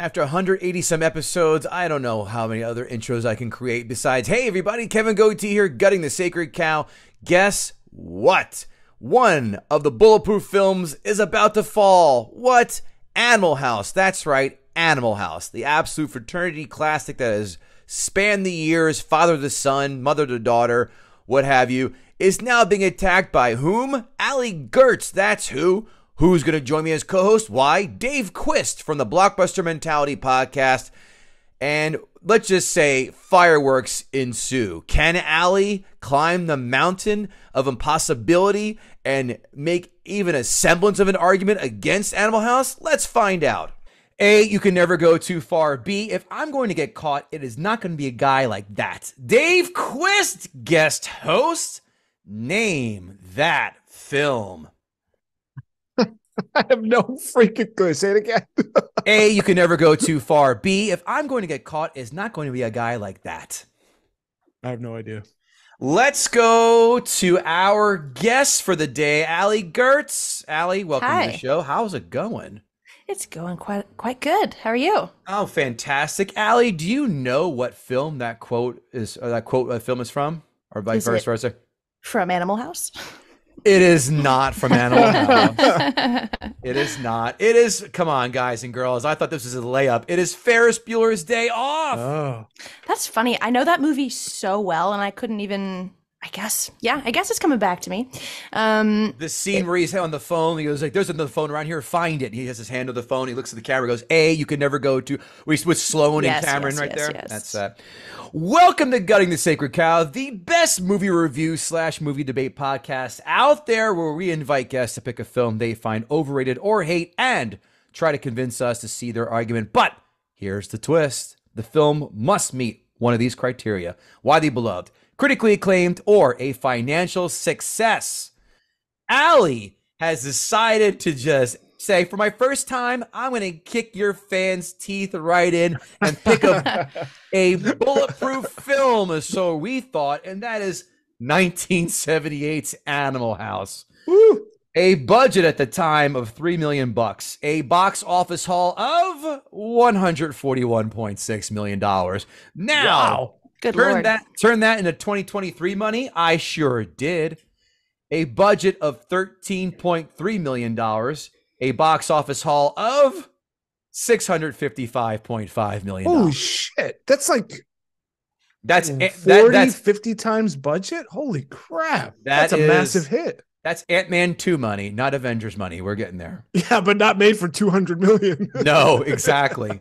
After 180 some episodes, I don't know how many other intros I can create besides, hey everybody, Kevin Goatee here, Gutting the Sacred Cow. Guess what? One of the bulletproof films is about to fall. What? Animal House. That's right, Animal House. The absolute fraternity classic that has spanned the years, father to son, mother to daughter, what have you, is now being attacked by whom? Allie Goertz. That's who. Who's going to join me as co-host? Why? Dave Quist from the Blockbuster Mentality Podcast. And let's just say fireworks ensue. Can Allie climb the mountain of impossibility and make even a semblance of an argument against Animal House? Let's find out. A, you can never go too far. B, if I'm going to get caught, it is not going to be a guy like that. Dave Quist, guest host. Name that film. I have no freaking clue. Say it again. A, you can never go too far. B, if I'm going to get caught, it's not going to be a guy like that. I have no idea. Let's go to our guest for the day, Allie Goertz. Allie, welcome to the show. How's it going? It's going quite good. How are you? Oh, fantastic. Allie, do you know what film that quote is, or that quote film is from? Or vice versa? From Animal House? It is not from Animal House. It is not. It is, come on, guys and girls. I thought this was a layup. It is Ferris Bueller's Day Off. Oh. That's funny. I know that movie so well, and I couldn't even, I guess it's coming back to me. The scene where he's on the phone, he goes like, there's another phone around here, find it. And he has his hand on the phone, he looks at the camera, goes, A, you could never go to, with Sloan and Cameron there. Yes. That's that. Welcome to Gutting the Sacred Cow, the best movie review / movie debate podcast out there, where we invite guests to pick a film they find overrated or hate and try to convince us to see their argument. But here's the twist. The film must meet one of these criteria. Widely beloved, critically acclaimed, or a financial success. Allie has decided to just say, for my first time, I'm going to kick your fans' teeth right in and pick up a bulletproof film, or so we thought, and that is 1978's Animal House. Woo! A budget at the time of $3 million, a box office haul of $141.6 million. Now... Wow. Good Lord. Turn that into 2023 money. I sure did. A budget of $13.3 million. A box office haul of $655.5 million. Oh, shit. That's like... That's 50 times budget? Holy crap. That's a massive hit. That's Ant-Man 2 money, not Avengers money. We're getting there. Yeah, but not made for $200 million. No, exactly.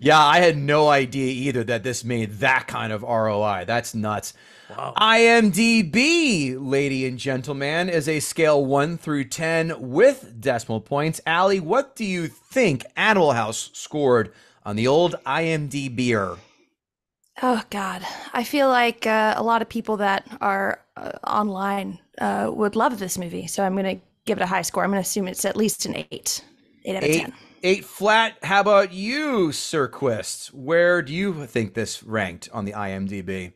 Yeah, I had no idea either that this made that kind of ROI. That's nuts. Wow. IMDb, lady and gentlemen, is a scale 1 through 10 with decimal points. Allie, what do you think Animal House scored on the old IMDb-er? Oh God, I feel like a lot of people that are online would love this movie, so I'm going to give it a high score. I'm going to assume it's at least an 8 out of 10. 8 flat. How about you, Sir Quist? Where do you think this ranked on the IMDb?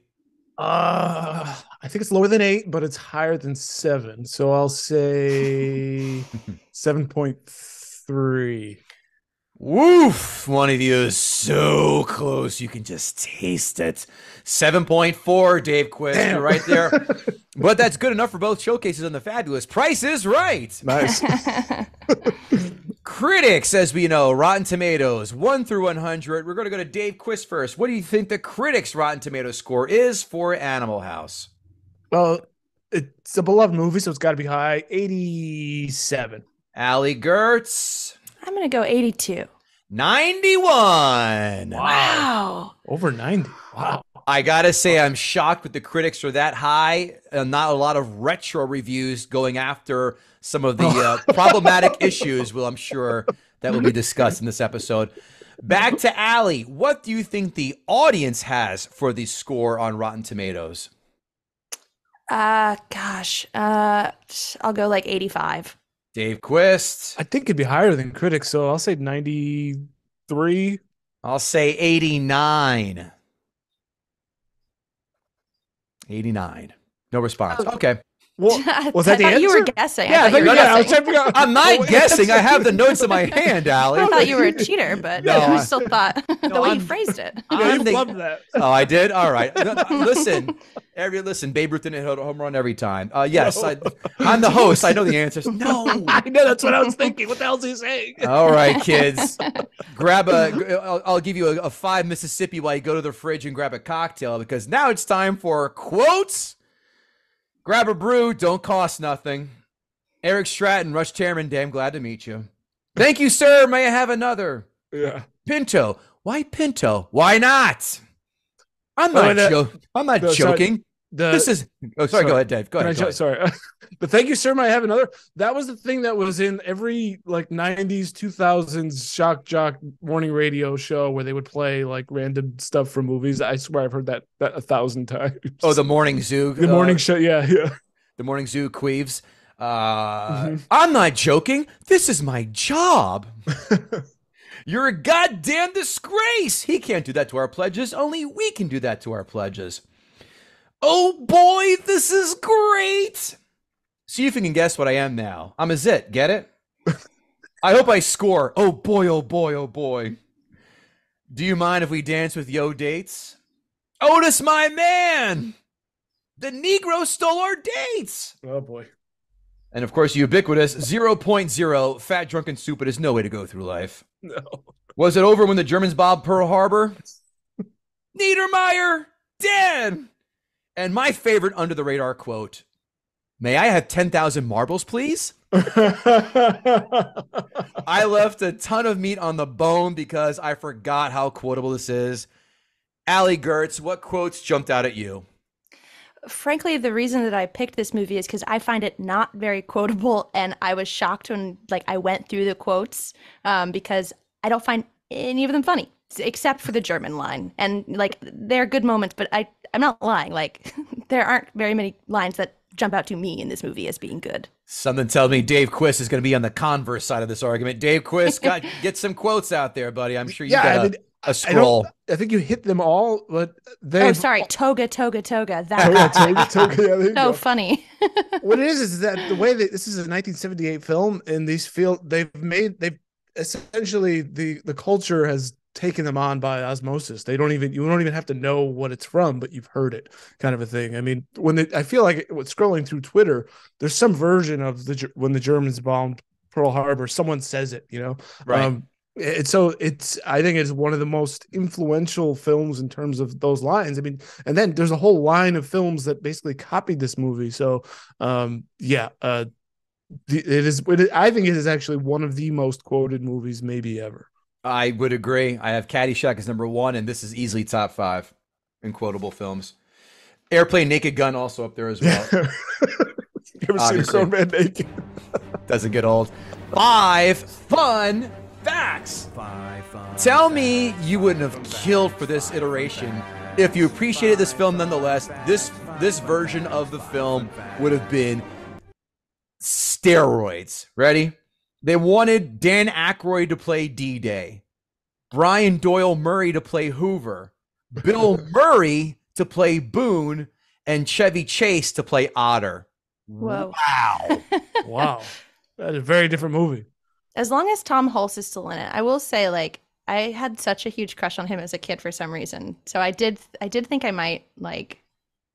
I think it's lower than 8, but it's higher than 7. So I'll say 7.3. Woof! One of you is so close, you can just taste it. 7.4, Dave Quist. You're right there. But that's good enough for both showcases on the fabulous Price is Right. Nice. Critics, as we know, Rotten Tomatoes, 1 through 100. We're going to go to Dave Quist first. What do you think the critics' Rotten Tomatoes score is for Animal House? Well, it's a beloved movie, so it's got to be high. 87. Allie Goertz. I'm going to go 82. 91. Wow. Over 90. Wow. I got to say, I'm shocked that the critics are that high. Not a lot of retro reviews going after some of the problematic issues, well, I'm sure, that will be discussed in this episode. Back to Allie. What do you think the audience has for the score on Rotten Tomatoes? I'll go like 85. Dave Quist. I think it'd be higher than critics, so I'll say 93. I'll say 89. 89. No response. Okay. Well, was that the answer? You were guessing. Yeah, I was trying to figure out. I'm not guessing. I have the notes in my hand, Allie. I thought you were a cheater, but no, I still thought the way you phrased it. I love that. Oh, I did? All right. Listen, Babe Ruth didn't hit a home run every time. Yes, no. I'm the host. I know the answers. No. I know. That's what I was thinking. What the hell is he saying? All right, kids. I'll give you a five Mississippi while you go to the fridge and grab a cocktail, because now it's time for quotes. Grab a brew, don't cost nothing. Eric Stratton, Rush Chairman, damn glad to meet you. Thank you, sir. May I have another? Yeah. Pinto. Why Pinto? Why not? I'm not joking. Sorry, go ahead, Dave. Go ahead. Sorry. But thank you, sir. May I have another? That was the thing that was in every like 90s, 2000s shock jock morning radio show where they would play like random stuff from movies. I swear I've heard that 1,000 times. Oh, the morning zoo. The morning show. Yeah. The morning zoo queeves. I'm not joking. This is my job. You're a goddamn disgrace. He can't do that to our pledges. Only we can do that to our pledges. Oh boy, this is great. See if you can guess what I am now. I'm a zit, get it? I hope I score. Oh boy, oh boy, oh boy. Do you mind if we dance with yo dates? Otis, my man! The Negro stole our dates! Oh boy. And of course, ubiquitous 0.0, fat, drunk, and stupid is no way to go through life. No. Was it over when the Germans bombed Pearl Harbor? Niedermeyer, Dan! And my favorite under the radar quote, may I have 10,000 marbles, please? I left a ton of meat on the bone because I forgot how quotable this is. Allie Goertz, what quotes jumped out at you? Frankly, the reason that I picked this movie is because I find it not very quotable. And I was shocked when I went through the quotes because I don't find any of them funny, except for the German line. And they're good moments, but I'm not lying. There aren't very many lines that jump out to me in this movie as being good. Something tells me Dave Quist is going to be on the converse side of this argument. Dave Quist, get some quotes out there, buddy. I'm sure you got a scroll. I think you hit them all, but they. Oh, sorry, toga, toga, toga. That. Oh, yeah, toga, toga. Yeah, so funny. What it is that the way that this is a 1978 film, and these feel they've essentially the culture has taken them on by osmosis. You don't even have to know what it's from, but you've heard it, kind of a thing. I mean, I feel like scrolling through Twitter, there's some version of when the Germans bombed Pearl Harbor, someone says it, right. I think it's one of the most influential films in terms of those lines. I mean, and then there's a whole line of films that basically copied this movie. So I think it is actually one of the most quoted movies maybe ever. I would agree. I have Caddyshack as number one, and this is easily top five in quotable films. Airplane, Naked Gun also up there as well. You ever seen a grown man naked? Doesn't get old. Five fun facts. Tell me you wouldn't have killed for this iteration. If you appreciated this film nonetheless, this version of the film would have been steroids. Ready? They wanted Dan Aykroyd to play D-Day, Brian Doyle Murray to play Hoover, Bill Murray to play Boone, and Chevy Chase to play Otter. Whoa. Wow. Wow. That is a very different movie. As long as Tom Hulce is still in it, I will say, I had such a huge crush on him as a kid for some reason. So I did think I might,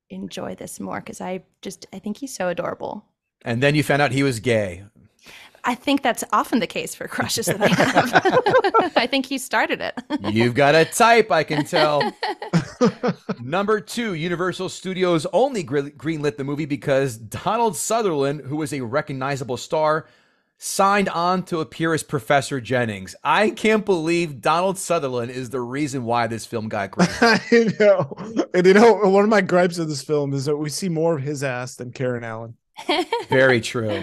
enjoy this more because I think he's so adorable. And then you found out he was gay. I think that's often the case for crushes that I have. I think he started it. You've got a type, I can tell. Number two, Universal Studios only greenlit the movie because Donald Sutherland, who was a recognizable star, signed on to appear as Professor Jennings. I can't believe Donald Sutherland is the reason why this film got greenlit. I know. And one of my gripes of this film is that we see more of his ass than Karen Allen. Very true.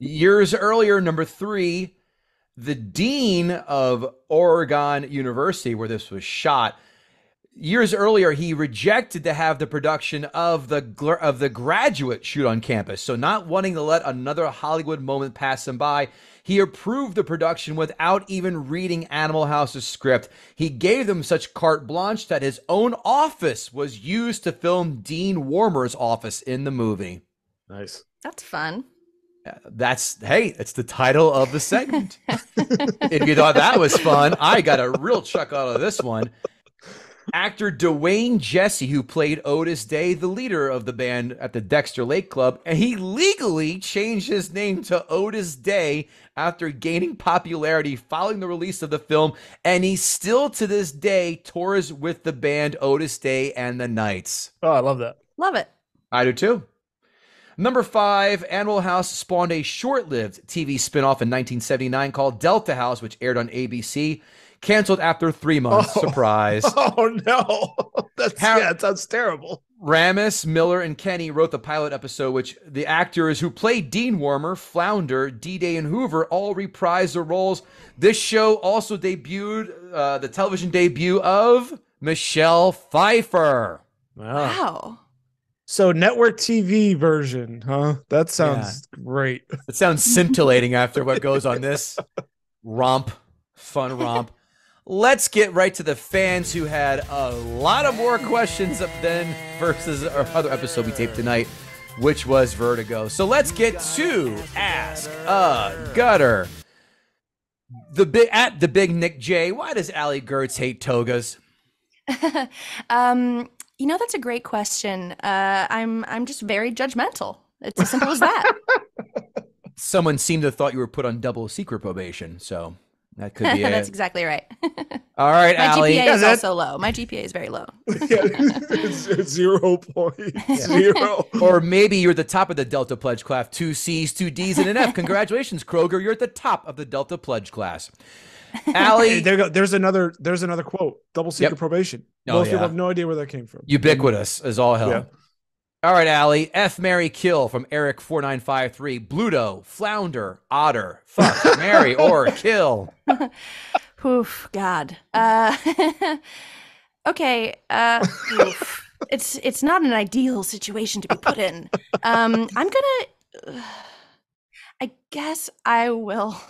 Years earlier, number three, the dean of Oregon University, where this was shot, years earlier, he rejected to have the production of The Graduate shoot on campus. So not wanting to let another Hollywood moment pass him by, he approved the production without even reading Animal House's script. He gave them such carte blanche that his own office was used to film Dean Warmer's office in the movie. Nice. That's fun. That's, hey, it's the title of the segment. If you thought that was fun, I got a real chuck out of this one. Actor Dwayne Jesse, who played Otis Day, the leader of the band at the Dexter Lake Club, and he legally changed his name to Otis Day after gaining popularity following the release of the film, and he still to this day tours with the band Otis Day and the Knights. Oh, I love that. Love it. I do too. Number 5, Animal House spawned a short-lived TV spinoff in 1979 called Delta House, which aired on ABC. Canceled after 3 months. Oh, surprise. Oh, no. That's, yeah, it sounds terrible. Ramis, Miller, and Kenny wrote the pilot episode, which the actors who played Dean Warmer, Flounder, D-Day, and Hoover all reprised their roles. This show also debuted the television debut of Michelle Pfeiffer. Wow. So network TV version, huh? That sounds great. It sounds scintillating after what goes on this romp. Fun romp. Let's get right to the fans who had a lot of more questions than versus our other episode we taped tonight, which was Vertigo. So let's get to Ask a Gutter. At the Big Nick J, why does Allie Goertz hate togas? You know, that's a great question. I'm just very judgmental. It's as simple as that. Someone seemed to have thought you were put on double secret probation, so... That could be it. That's exactly right. All right, Allie. My GPA is also low. My GPA is very low. It's 0.0. Or maybe you're at the top of the Delta Pledge class. 2 C's, 2 D's, and an F. Congratulations, Kroger. You're at the top of the Delta Pledge class. Allie. There you go. There's another quote. Double secret probation. Most people have no idea where that came from. Ubiquitous is all hell. Yeah. All right, Allie. F, marry, kill from Eric 4953. Bluto, flounder, otter, fuck, marry, or kill. Oof, God. Okay. Oof. It's not an ideal situation to be put in. I'm gonna. I guess I will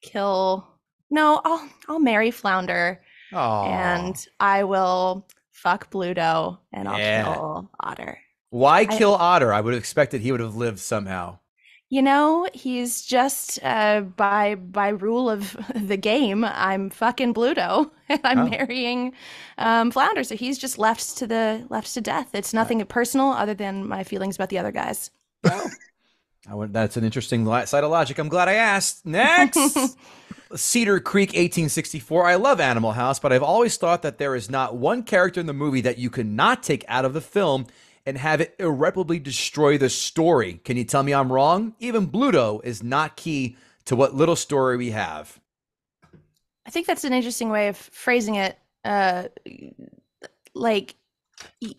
kill. No, I'll marry flounder. Aww. And I will fuck Bluto, and I'll kill otter. Why kill Otter? I would have expected he would have lived somehow. You know, he's just by rule of the game. I'm fucking Bluto, and I'm marrying Flounder. So he's just left to death. It's nothing personal other than my feelings about the other guys. Oh. That's an interesting side of logic. I'm glad I asked. Next. Cedar Creek 1864. I love Animal House, but I've always thought that there is not one character in the movie that you cannot take out of the film and have it irreparably destroy the story. Can you tell me I'm wrong? Even Bluto is not key to what little story we have. I think that's an interesting way of phrasing it. Like,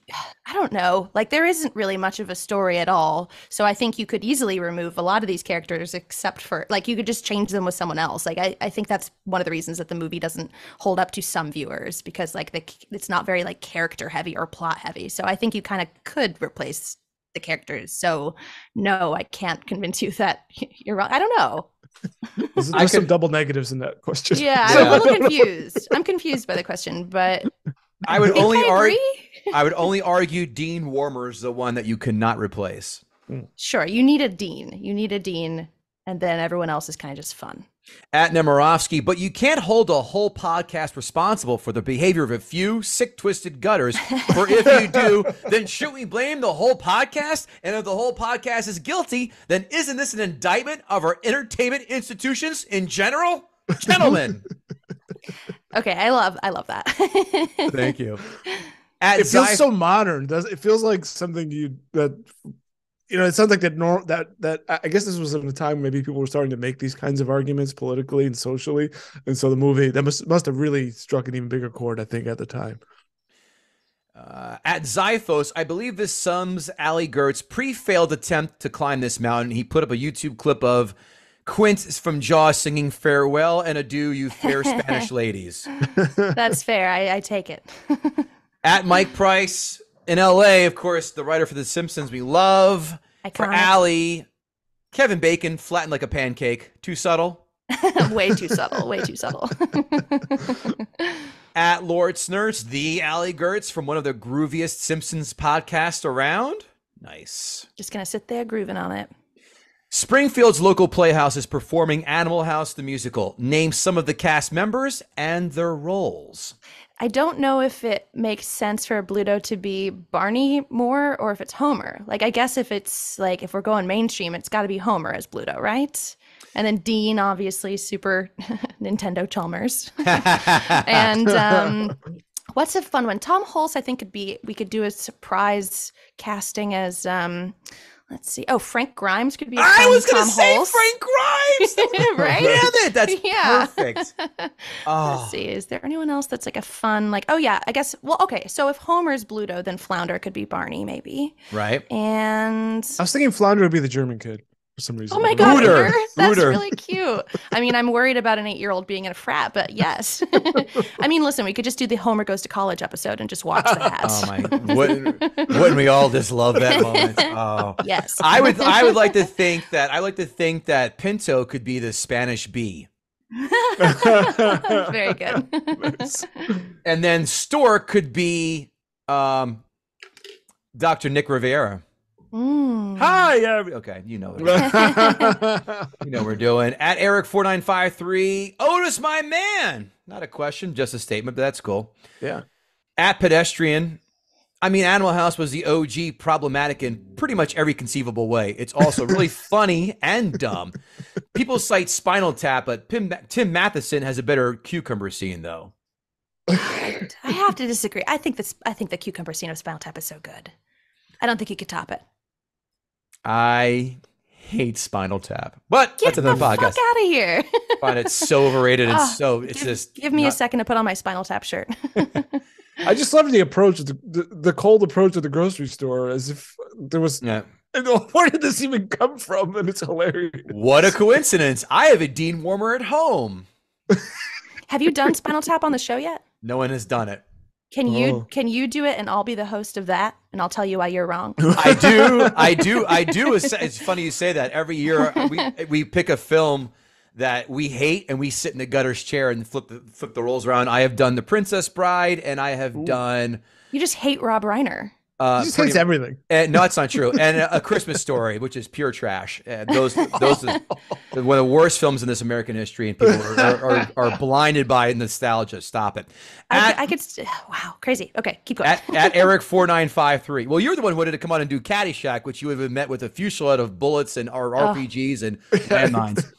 I don't know. Like, there isn't really much of a story at all. So I think you could easily remove a lot of these characters except for, like, you could just change them with someone else. Like, I think that's one of the reasons that the movie doesn't hold up to some viewers, because, like, it's not very, like, character heavy or plot heavy. So I think you kind of could replace the characters. So no, I can't convince you that you're wrong. I don't know. There's some double negatives in that question. Yeah, I'm a little confused. I'm confused by the question, but I would only argue. I would only argue Dean Warmer is the one that you cannot replace. Sure. You need a Dean. You need a Dean. And then everyone else is kind of just fun. At Nemirovsky, but you can't hold a whole podcast responsible for the behavior of a few sick, twisted gutters. For if you do, then shouldn't we blame the whole podcast? And if the whole podcast is guilty, then isn't this an indictment of our entertainment institutions in general? Gentlemen. Okay. I love that. Thank you. It feels so modern. It feels like something it sounds like that I guess this was at a time maybe people were starting to make these kinds of arguments politically and socially. And so the movie that must have really struck an even bigger chord, I think, at the time. At Zyphos, I believe this sums Allie Goertz's pre-failed attempt to climb this mountain. He put up a YouTube clip of Quint from Jaws singing farewell and adieu, you fair Spanish ladies. That's fair. I take it. At Mike Price in LA, of course, the writer for The Simpsons we love. Iconic. For Allie, Kevin Bacon, flattened like a pancake. Too subtle? Way too subtle. Way too subtle. At Lord Snurts, the Allie Goertz from one of the grooviest Simpsons podcasts around. Nice. Just going to sit there grooving on it. Springfield's local playhouse is performing Animal House the Musical. Name some of the cast members and their roles. I don't know if it makes sense for Bluto to be Barney Moore or if it's Homer. Like, I guess if it's like, if we're going mainstream, it's got to be Homer as Bluto, right? And then Dean, obviously, super Nintendo Chalmers. And what's a fun one? Tom Hulce, I think, could be, we could do a surprise casting as, let's see. Oh, Frank Grimes could be. I was going to say Hulce. Frank Grimes. Right? Damn it. That's perfect. Oh. Let's see. Is there anyone else that's like a fun, like, oh, yeah, I guess. Well, okay. So if Homer's Bluto, then Flounder could be Barney, maybe. Right. And I was thinking Flounder would be the German kid. For some reason. Oh my god, Ruder. That's really cute. I mean, I'm worried about an 8-year-old being in a frat, but yes. I mean, listen, we could just do the Homer Goes to College episode and just watch that. Oh my, wouldn't we all just love that moment? Oh. Yes. I would like to think that Pinto could be the Spanish bee. Very good. And then Stork could be Dr. Nick Riviera. Mm. Hi, okay, you know what you know what we're doing. At Eric4953, Otis, my man. Not a question, just a statement, but that's cool. Yeah. At Pedestrian, I mean, Animal House was the OG, problematic in pretty much every conceivable way. It's also really funny and dumb. People cite Spinal Tap, but Tim Matheson has a better cucumber scene, though. I have to disagree. I think the cucumber scene of Spinal Tap is so good. I don't think you could top it. I hate Spinal Tap, but get that's another podcast. Get the fuck out of here! But it's so overrated. And give me a second to put on my Spinal Tap shirt. I just love the approach, the cold approach of the grocery store, as if there was. Yeah. Where did this even come from? And it's hilarious. What a coincidence! I have a Dean Warmer at home. Have you done Spinal Tap on the show yet? No one has done it. Can you do it, and I'll be the host of that, and I'll tell you why you're wrong. I do. It's funny you say that. Every year we pick a film that we hate, and we sit in the gutter's chair and flip the rolls around. I have done The Princess Bride, and I have done. You just hate Rob Reiner. He just hates everything. No, it's not true. And A Christmas Story, which is pure trash. Those are one of the worst films in this American history, and people are blinded by nostalgia. Stop it. Wow, crazy. Okay, keep going. At Eric4953. Well, you're the one who wanted to come on and do Caddyshack, which you would have met with a fusillade of bullets and RPGs and landmines.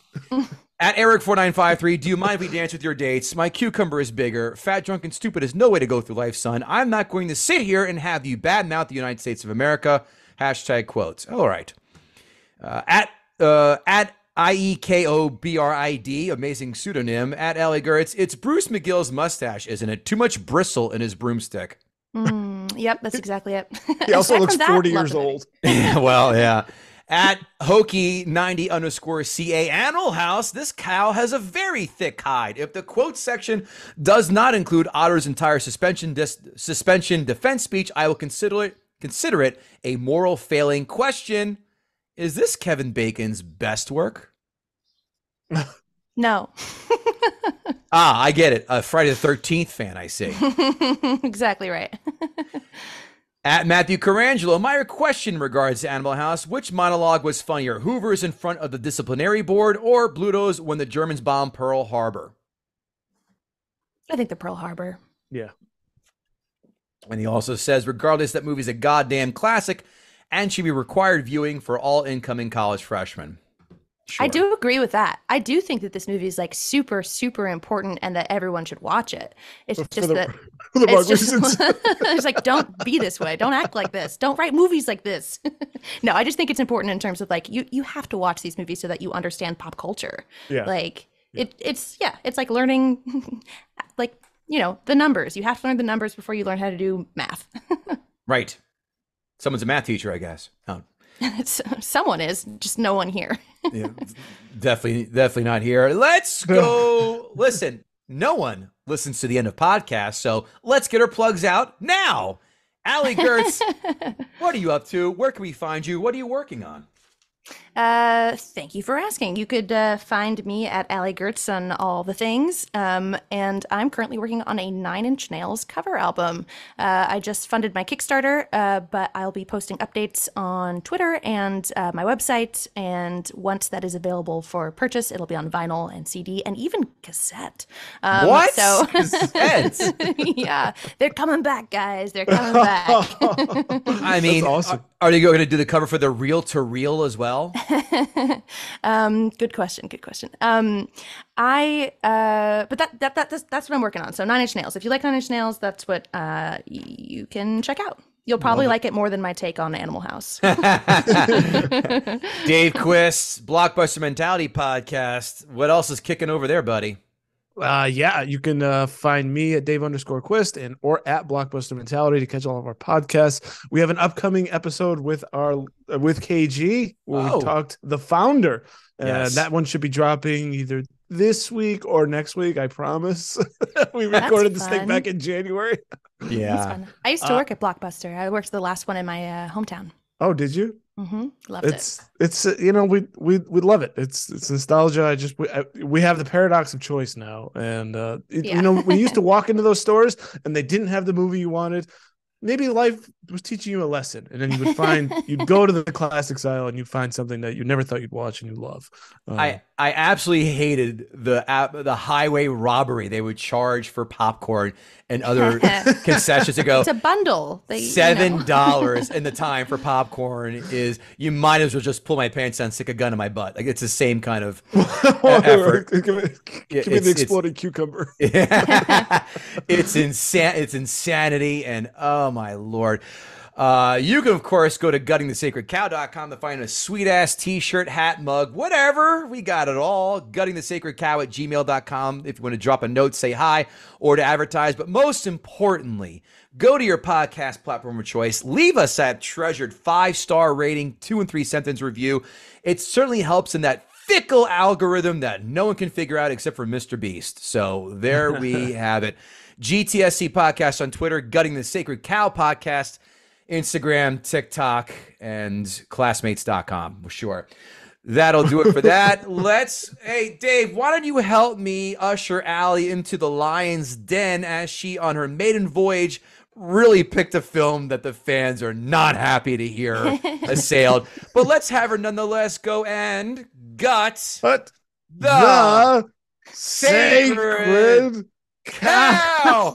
At Eric4953, do you mind if we dance with your dates? My cucumber is bigger. Fat, drunk, and stupid is no way to go through life, son. I'm not going to sit here and have you badmouth the United States of America. #quotes. All right. At IEKOBRID, amazing pseudonym. At Allie Goertz, it's Bruce McGill's mustache, isn't it? Too much bristle in his broomstick. Yep, that's exactly it. He also looks 40 years old. Yeah, well, yeah. At Hokey90_CA, Animal House, this cow has a very thick hide. If the quote section does not include Otter's entire suspension defense speech, I will consider it a moral failing. Question: is this Kevin Bacon's best work? No. I get it. A Friday the 13th fan, I see. Exactly right. At Matthew Carangelo, my question regards Animal House: which monologue was funnier, Hoover's in front of the disciplinary board or Bluto's when the Germans bomb Pearl Harbor? I think the Pearl Harbor. Yeah. And he also says, regardless, that movie's a goddamn classic and should be required viewing for all incoming college freshmen. Sure. I do agree with that. I do think that this movie is like super, super important and that everyone should watch it. It's just that it's like, don't be this way. Don't act like this. Don't write movies like this. No, I just think it's important in terms of like, you have to watch these movies so that you understand pop culture. Yeah. Like it's like learning, like, you know, the numbers. You have to learn the numbers before you learn how to do math. Right. Someone's a math teacher, I guess. Oh. Someone is, just no one here. Yeah, definitely not here. Let's go. Listen, no one listens to the end of podcasts, so let's get our plugs out now. Allie Goertz, what are you up to? Where can we find you? What are you working on? Thank you for asking. You could find me at Allie Goertz on all the things. And I'm currently working on a Nine Inch Nails cover album. I just funded my Kickstarter, but I'll be posting updates on Twitter and my website. And once that is available for purchase, it'll be on vinyl and CD and even cassette. What? So cassette? Yeah, they're coming back, guys. They're coming back. I mean, that's awesome. Are they going to do the cover for the reel to reel as well? Good question. Good question. But that's what I'm working on. So Nine Inch Nails. If you like Nine Inch Nails, that's what you can check out. You'll probably like it more than my take on Animal House. Dave Quist's Blockbuster Mentality Podcast. What else is kicking over there, buddy? Yeah, you can find me at Dave_Quist and or at Blockbuster Mentality to catch all of our podcasts. We have an upcoming episode with KG where we talked the founder. Yes. That one should be dropping either this week or next week, I promise. We recorded this thing back in January. Yeah, that's fun. I used to work at Blockbuster. I worked the last one in my hometown. Oh, did you? Mm-hmm. Loved it. It's you know, we love it. It's nostalgia. We have the paradox of choice now, and you know, we used to walk into those stores and they didn't have the movie you wanted. Maybe life was teaching you a lesson, and then you would find you'd go to the classics aisle and you'd find something that you never thought you'd watch and you love. I absolutely hated the highway robbery they would charge for popcorn and other concessions to go. It's a bundle. $7 in the time for popcorn is you might as well just pull my pants down, stick a gun in my butt. Like it's the same kind of effort. Give me the exploded cucumber. Yeah. It's insanity, and oh my Lord. You can, of course, go to guttingthesacredcow.com to find a sweet-ass t-shirt, hat, mug, whatever. We got it all. guttingthesacredcow@gmail.com if you want to drop a note, say hi, or to advertise. But most importantly, go to your podcast platform of choice. Leave us that treasured 5-star rating, 2- and 3-sentence review. It certainly helps in that fickle algorithm that no one can figure out except for Mr. Beast. So there we have it. GTSC Podcast on Twitter, Gutting the Sacred Cow Podcast, Instagram, TikTok, and classmates.com. Sure. That'll do it for that. Hey, Dave, why don't you help me usher Allie into the lion's den as she, on her maiden voyage, really picked a film that the fans are not happy to hear assailed. But let's have her nonetheless go and gut the sacred cow.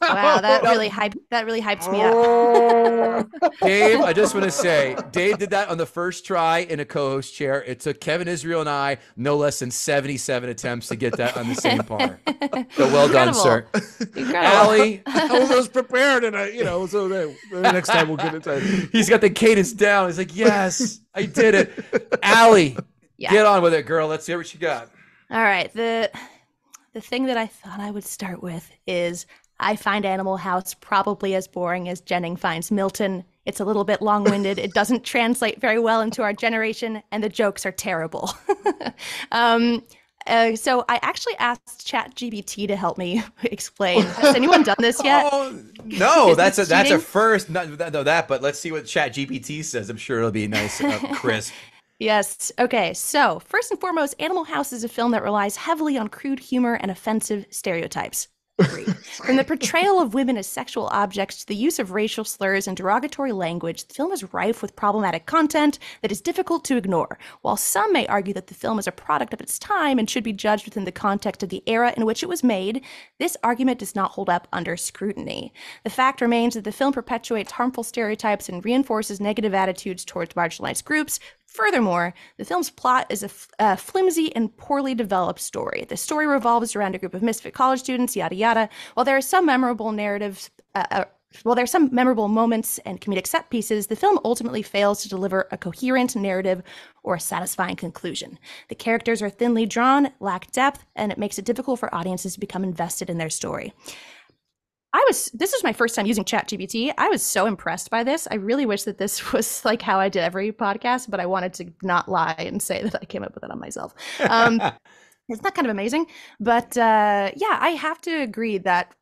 Wow, that really hyped me up. Dave, I just want to say, Dave did that on the first try in a co-host chair. It took Kevin Israel and I no less than 77 attempts to get that on the same par. So well done, sir. Incredible. Allie, I was prepared, and so the next time we'll get it done. He's got the cadence down. He's like, yes, I did it. Allie, get on with it, girl. Let's hear what you got. All right, The thing that I thought I would start with is I find Animal House probably as boring as Jennings finds Milton. It's a little bit long-winded. It doesn't translate very well into our generation, and the jokes are terrible. So I actually asked ChatGPT to help me explain. Has anyone done this yet? Oh, no, that's a first. But let's see what ChatGPT says. I'm sure it'll be nice, crisp. Yes. Okay. So first and foremost, Animal House is a film that relies heavily on crude humor and offensive stereotypes. From the portrayal of women as sexual objects to the use of racial slurs and derogatory language, the film is rife with problematic content that is difficult to ignore. While some may argue that the film is a product of its time and should be judged within the context of the era in which it was made, this argument does not hold up under scrutiny. The fact remains that the film perpetuates harmful stereotypes and reinforces negative attitudes towards marginalized groups. Furthermore, the film's plot is a flimsy and poorly developed story. The story revolves around a group of misfit college students, yada yada. While there are some memorable narratives, there are some memorable moments and comedic set pieces, the film ultimately fails to deliver a coherent narrative or a satisfying conclusion. The characters are thinly drawn, lack depth, and it makes it difficult for audiences to become invested in their story. This is my first time using ChatGPT. I was so impressed by this. I really wish that this was like how I did every podcast, but I wanted to not lie and say that I came up with it on myself. Isn't that kind of amazing? But I have to agree that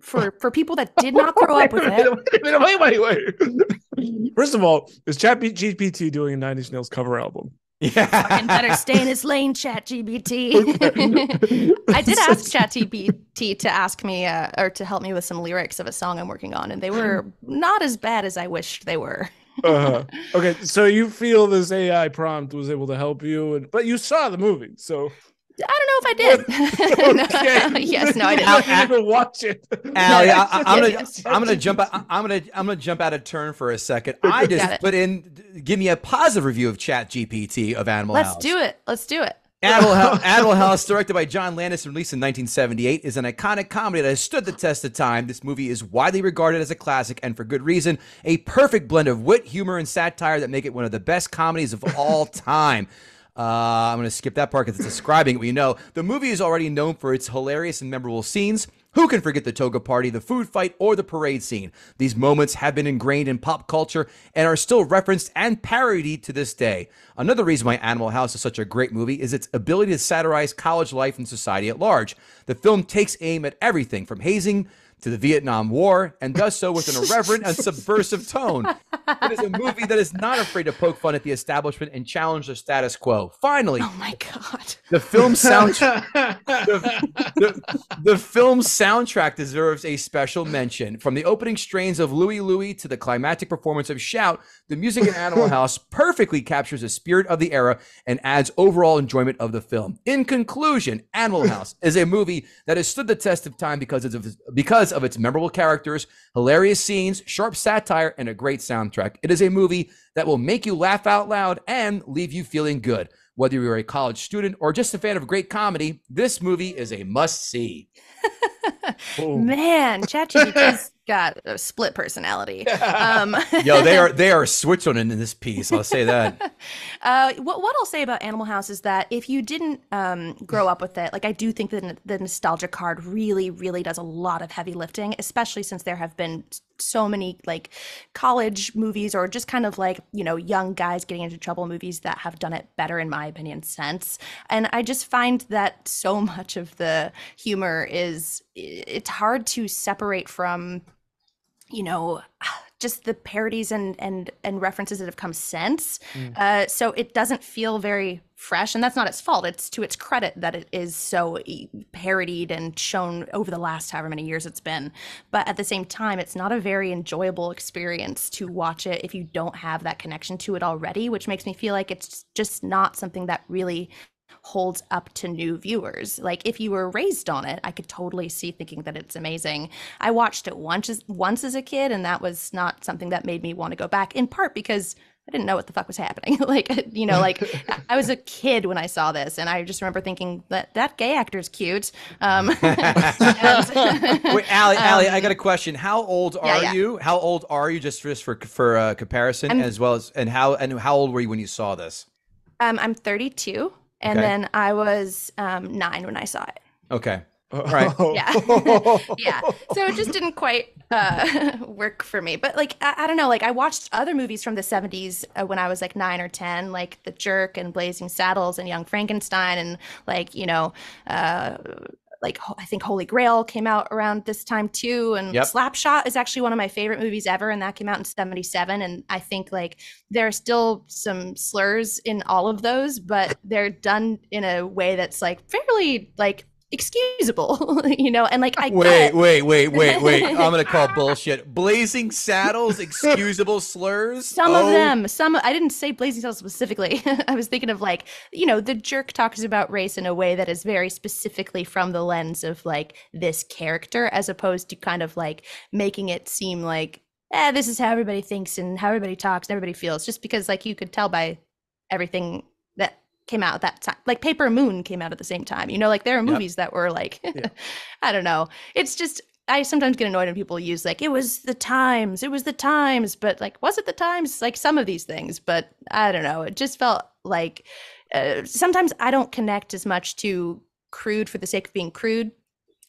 for people that did not grow up with it. Wait. First of all, is ChatGPT doing a Nine Inch Nails cover album? Yeah, fucking better stay in his lane, ChatGPT. I did ask ChatGPT to ask me or to help me with some lyrics of a song I'm working on, and they were not as bad as I wished they were. Okay, so you feel this AI prompt was able to help you, but you saw the movie, so. I don't know if I did. Okay. I didn't. I didn't even watch it. Allie, I'm gonna jump out of turn for a second. I just put in, give me a positive review of ChatGPT of Animal House. Let's do it. Animal House, directed by John Landis and released in 1978, is an iconic comedy that has stood the test of time. This movie is widely regarded as a classic, and for good reason, a perfect blend of wit, humor, and satire that make it one of the best comedies of all time. I'm going to skip that part because it's describing what you know. The movie is already known for its hilarious and memorable scenes. Who can forget the toga party, the food fight, or the parade scene? These moments have been ingrained in pop culture and are still referenced and parodied to this day. Another reason why Animal House is such a great movie is its ability to satirize college life and society at large. The film takes aim at everything from hazing to the Vietnam War, and does so with an irreverent and subversive tone. It is a movie that is not afraid to poke fun at the establishment and challenge the status quo. Finally, oh my God, the film soundtrack, the film soundtrack deserves a special mention. From the opening strains of Louie Louie to the climactic performance of Shout, the music in Animal House perfectly captures the spirit of the era and adds overall enjoyment of the film. In conclusion, Animal House is a movie that has stood the test of time because of its memorable characters, hilarious scenes, sharp satire, and a great soundtrack. It is a movie that will make you laugh out loud and leave you feeling good. Whether you're a college student or just a fan of great comedy, this movie is a must-see. Man, ChatGPT's got a split personality. Yo, they are Switzerland in this piece. I'll say that. What I'll say about Animal House is that if you didn't grow up with it, like I do think that the nostalgia card really, really does a lot of heavy lifting, especially since there have been so many like college movies or just kind of like, you know, young guys getting into trouble movies that have done it better, in my opinion, since. And I just find that so much of the humor is, it's hard to separate from, you know, just the parodies and references that have come since. So it doesn't feel very fresh, and that's not its fault. It's to its credit that it is so parodied and shown over the last however many years it's been. But at the same time, it's not a very enjoyable experience to watch it if you don't have that connection to it already, which makes me feel like it's just not something that really holds up to new viewers. Like if you were raised on it, I could totally see thinking that it's amazing. I watched it once as a kid, and that was not something that made me want to go back, in part because I didn't know what the fuck was happening. I was a kid when I saw this, and I just remember thinking that gay actor's cute. Wait, Allie, I got a question. How old are you? How old are you, just for comparison, as well as, and how old were you when you saw this? I'm 32. And then I was 9 when I saw it. Okay. All right. Yeah. So it just didn't quite work for me. But like, I don't know, like I watched other movies from the 70s when I was like 9 or 10, like The Jerk and Blazing Saddles and Young Frankenstein and like, you know, like I think Holy Grail came out around this time too, and Slapshot is actually one of my favorite movies ever, and that came out in 77, and I think like there are still some slurs in all of those, but they're done in a way that's like fairly like excusable, you know, and like I wait. I'm gonna call bullshit. Blazing Saddles, excusable slurs. Some of them. I didn't say Blazing Saddles specifically. I was thinking of like, you know, The Jerk talks about race in a way that is very specifically from the lens of like this character, as opposed to kind of like making it seem like, this is how everybody thinks and how everybody talks and everybody feels, just because like you could tell by everything that came out at that time. Like Paper Moon came out at the same time, you know, like there are movies that were like I don't know, it's just I sometimes get annoyed when people use like it was the times, but like was it the times, like some of these things, but I don't know, it just felt like sometimes I don't connect as much to crude for the sake of being crude.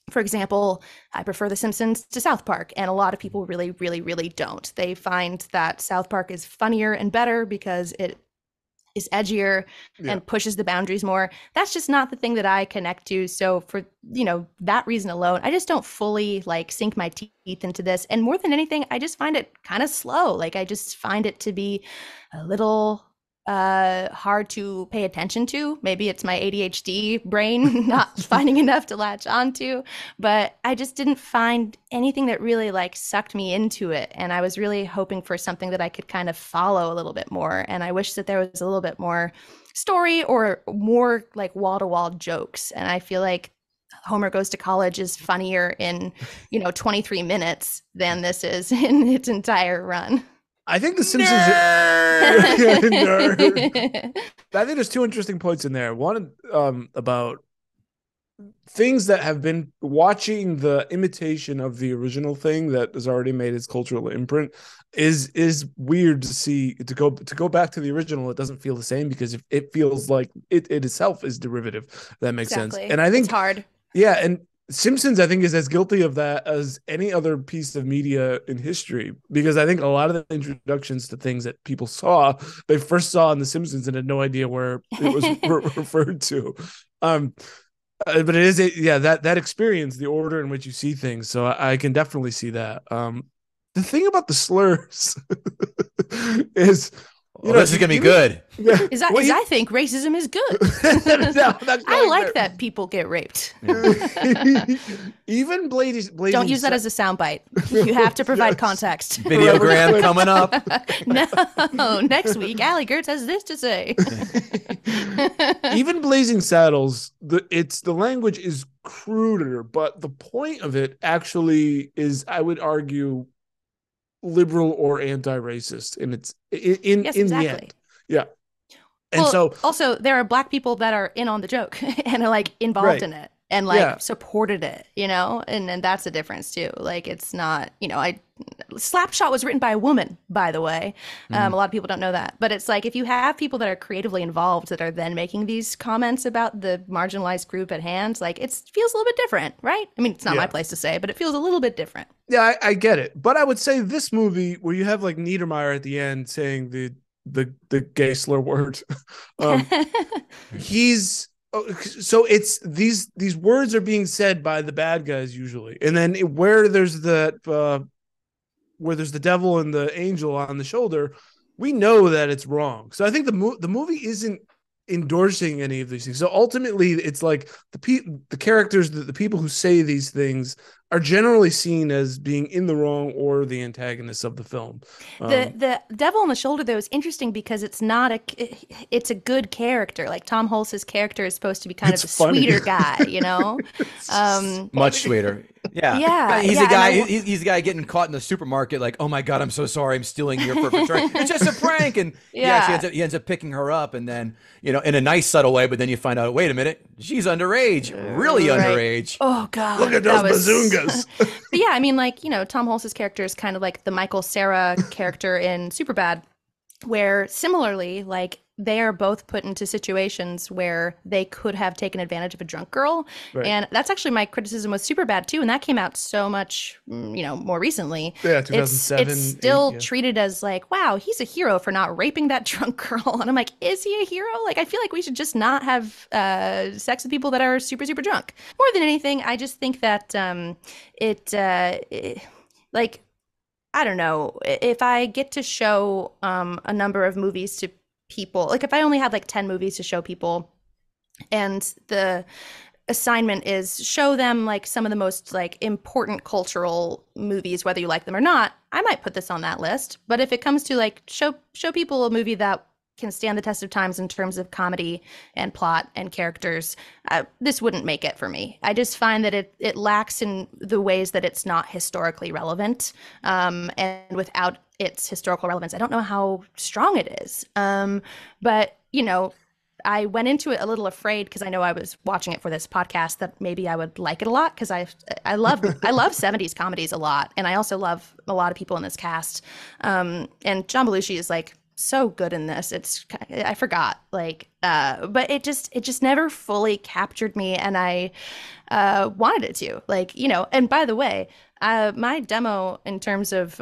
For example, I prefer The Simpsons to South Park, and a lot of people really, really, really don't. They find that South Park is funnier and better because it is edgier and pushes the boundaries more. That's just not the thing that I connect to. So for, you know, that reason alone, I just don't fully like sink my teeth into this. And more than anything, I just find it kind of slow. Like I just find it to be a little hard to pay attention to. Maybe it's my ADHD brain not finding enough to latch onto, but I just didn't find anything that really like sucked me into it. And I was really hoping for something that I could kind of follow a little bit more. And I wish that there was a little bit more story or more like wall-to-wall jokes. And I feel like Homer Goes to College is funnier in, you know, 23 minutes than this is in its entire run. I think The Simpsons. Nerd. I think there's two interesting points in there. One about things that have been watching the imitation of the original thing that has already made its cultural imprint is weird to see. To go back to the original, it doesn't feel the same because it feels like it itself is derivative. If that makes sense. And I think it's hard. Yeah, and Simpsons, I think, is as guilty of that as any other piece of media in history, because I think a lot of the introductions to things that people saw, they first saw in The Simpsons and had no idea where it was referred to. But it is, that experience, the order in which you see things. So I can definitely see that. The thing about the slurs is... You know, this is going to be good. Yeah. I think racism is good. I like that people get raped. Even Blady. Don't use that as a soundbite. You have to provide context. Videogram coming up. No, next week, Allie Goertz has this to say. Even Blazing Saddles, the language is cruder, but the point of it actually is, I would argue, liberal or anti-racist, and it's in the end. Yeah. And so also there are black people that are in on the joke and are like involved in it and like supported it, you know, and that's the difference too. Like it's not, you know, Slapshot was written by a woman, by the way. A lot of people don't know that, but it's like if you have people that are creatively involved that are then making these comments about the marginalized group at hand, like it feels a little bit different, right? I mean, it's not my place to say, but it feels a little bit different. Yeah, I get it, but I would say this movie where you have like Niedermeyer at the end saying the gay slur word, he's. So it's these words are being said by the bad guys usually, and then where there's the devil and the angel on the shoulder, we know that it's wrong. So I think the movie isn't endorsing any of these things. So ultimately, it's like the characters, the people who say these things are generally seen as being in the wrong or the antagonists of the film. The devil on the shoulder, though, is interesting because it's not it's a good character. Like Tom Hulce's character is supposed to be kind of a sweeter guy, you know? Much sweeter. Yeah. He's a guy getting caught in the supermarket like, oh my God, I'm so sorry. I'm stealing your perfect drink. It's just a prank. And he ends up picking her up, and then, you know, in a nice subtle way, but then you find out, wait a minute, she's underage, underage. Oh God. Look at those bazoongas. But yeah, I mean, like, you know, Tom Hulce's character is kind of like the Michael Cera character in Superbad, where similarly, like, they are both put into situations where they could have taken advantage of a drunk girl. Right. And that's actually my criticism with Superbad too. And that came out so much, you know, more recently. Yeah, 2007. It's still treated as like, wow, he's a hero for not raping that drunk girl. And I'm like, is he a hero? Like, I feel like we should just not have sex with people that are super, super drunk. More than anything, I just think that like, I don't know, if I get to show a number of movies to people, like if I only had like 10 movies to show people and the assignment is show them like some of the most like important cultural movies, whether you like them or not, I might put this on that list. But if it comes to like show people a movie that can stand the test of times in terms of comedy and plot and characters, this wouldn't make it for me. I just find that it lacks in the ways that it's not historically relevant, and without its historical relevance, I don't know how strong it is. But, you know, I went into it a little afraid because I know I was watching it for this podcast that maybe I would like it a lot because I love 70s comedies a lot. And I also love a lot of people in this cast. And John Belushi is like so good in this. I forgot, like, but it just never fully captured me. And I wanted it to, like, you know, and by the way, my demo in terms of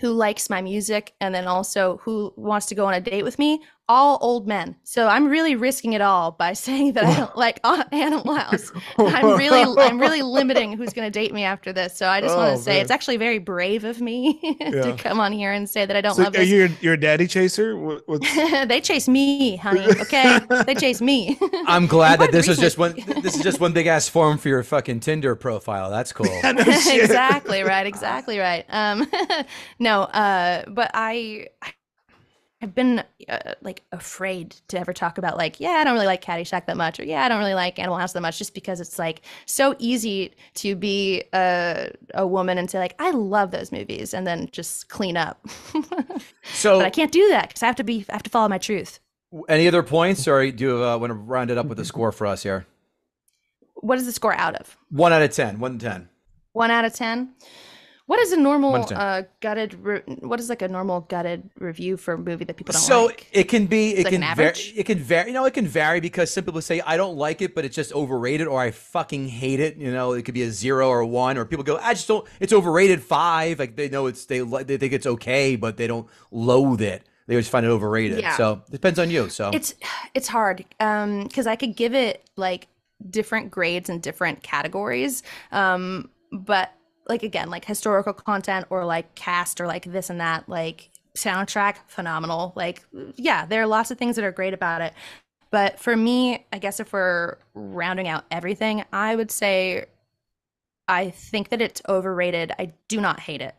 who likes my music and then also who wants to go on a date with me all old men. So I'm really risking it all by saying that I don't like Animal House. I'm really limiting who's going to date me after this. So I just want to say it's actually very brave of me to come on here and say that I don't love this. You're a daddy chaser? They chase me, honey. Okay, they chase me. I'm glad that this is just one big ass form for your fucking Tinder profile. That's cool. No shit. Exactly right. Exactly right. But I've been like afraid to ever talk about like, I don't really like Caddyshack that much, or I don't really like Animal House that much, just because it's like so easy to be a woman and say like, I love those movies, and then just clean up. So but I can't do that because I have to follow my truth. Any other points, or do you want to round it up with a score for us here? What is the score out of? 1 out of 10. 1 to 10. 1 out of 10. What is a normal gutted review for a movie that people don't like? So it can vary. You know, it can vary because some people say I don't like it, but it's just overrated, or I fucking hate it. You know, it could be a 0 or a 1, or people go, I just don't. It's overrated 5. Like they know they think it's okay, but they don't loathe it. They always find it overrated. Yeah. So it depends on you. So it's hard because I could give it like different grades in different categories, but. Like again, like historical content or like cast or like this and that, like soundtrack, phenomenal. Like, there are lots of things that are great about it. But for me, I guess if we're rounding out everything, I would say I think that it's overrated. I do not hate it.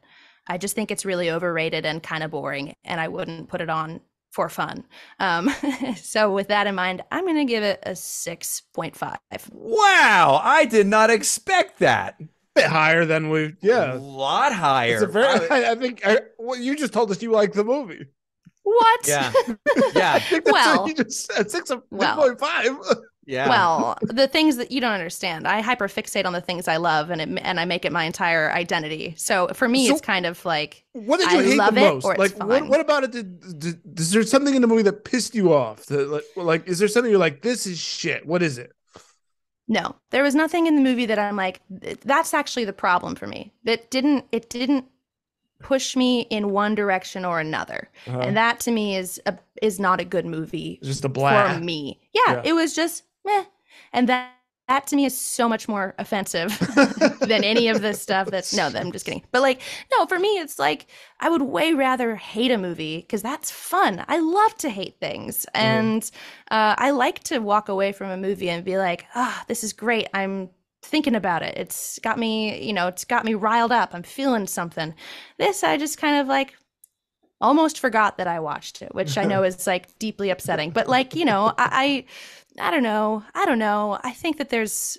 I just think it's really overrated and kind of boring, and I wouldn't put it on for fun. So with that in mind, I'm going to give it a 6.5. Wow, I did not expect that. Bit higher than we, a lot higher. It's a very, I think what you just told us, you like the movie. What? Yeah. I think that's what you just said, 6.5. Yeah. Well, the things that you don't understand, I hyperfixate on the things I love, and I make it my entire identity. So for me, it's kind of like, what did you hate the most? Like, what about it? Is there something in the movie that pissed you off? Like, is there something you're like, this is shit? What is it? No, there was nothing in the movie that I'm like, that's actually the problem for me. It didn't push me in one direction or another. And that to me is not a good movie. Just a blast for me. Yeah, it was just meh. And that to me is so much more offensive than any of the stuff I'm just kidding. But like, no, for me, it's like, I would way rather hate a movie because that's fun. I love to hate things. And I like to walk away from a movie and be like, this is great. I'm thinking about it. It's got me, it's got me riled up. I'm feeling something. This, I just kind of like, almost forgot that I watched it, which I know is like deeply upsetting, but like, I don't know. I think that there's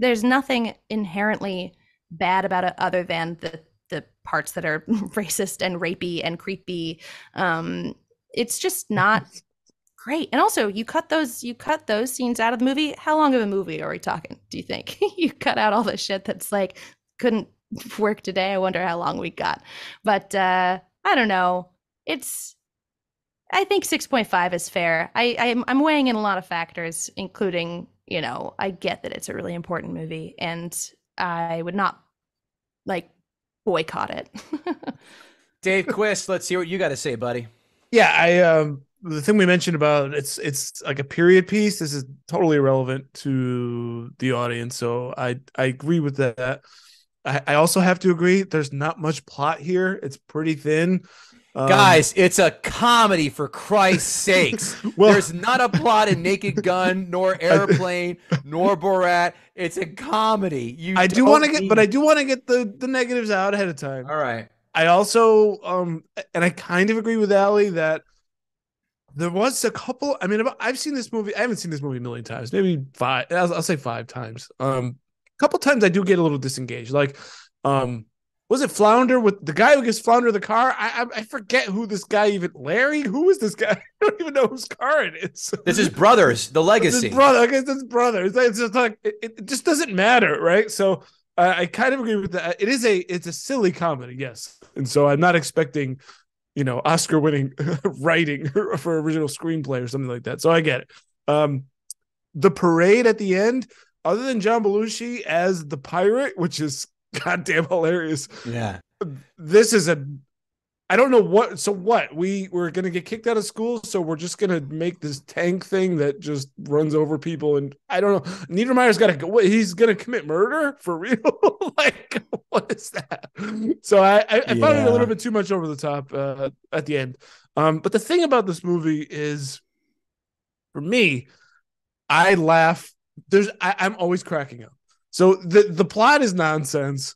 nothing inherently bad about it other than the parts that are racist and rapey and creepy. It's just not great. And also, you cut those scenes out of the movie. How long of a movie are we talking, do you think? You cut out all the shit that's like couldn't work today. I wonder how long we got. But I don't know. I think 6.5 is fair. I'm weighing in a lot of factors, including, I get that it's a really important movie, and I would not like boycott it. Dave Quist, let's hear what you got to say, buddy. Yeah, the thing we mentioned about it's like a period piece. This is totally irrelevant to the audience, so I agree with that. I also have to agree. There's not much plot here. It's pretty thin. Guys, it's a comedy, for Christ's sakes. Well, there's not a plot in Naked Gun, nor Airplane, nor Borat. It's a comedy. I do want to get the negatives out ahead of time. All right. I also, and I kind of agree with Allie that there was a couple. I mean, I've seen this movie. I haven't seen this movie a million times. Maybe 5. I'll say 5 times. A couple times I do get a little disengaged. Like, was it Flounder, with the guy who gives Flounder the car? I forget who this guy even. Larry, who is this guy? I don't even know whose car it is. This is Brothers, the Legacy. Brothers. It's just like it just doesn't matter, right? So I kind of agree with that. It's a silly comedy, yes, and so I'm not expecting, Oscar-winning writing for original screenplay or something like that. So I get it. The parade at the end, other than John Belushi as the pirate, which is goddamn hilarious. Yeah, this is a I don't know what. So what? We're going to get kicked out of school, so we're just going to make this tank thing that just runs over people. And I don't know. Niedermeyer's got to go. He's going to commit murder for real? Like, what is that? So I found it a little bit too much over the top at the end. But the thing about this movie is, for me, I laugh. I'm always cracking up. So the plot is nonsense.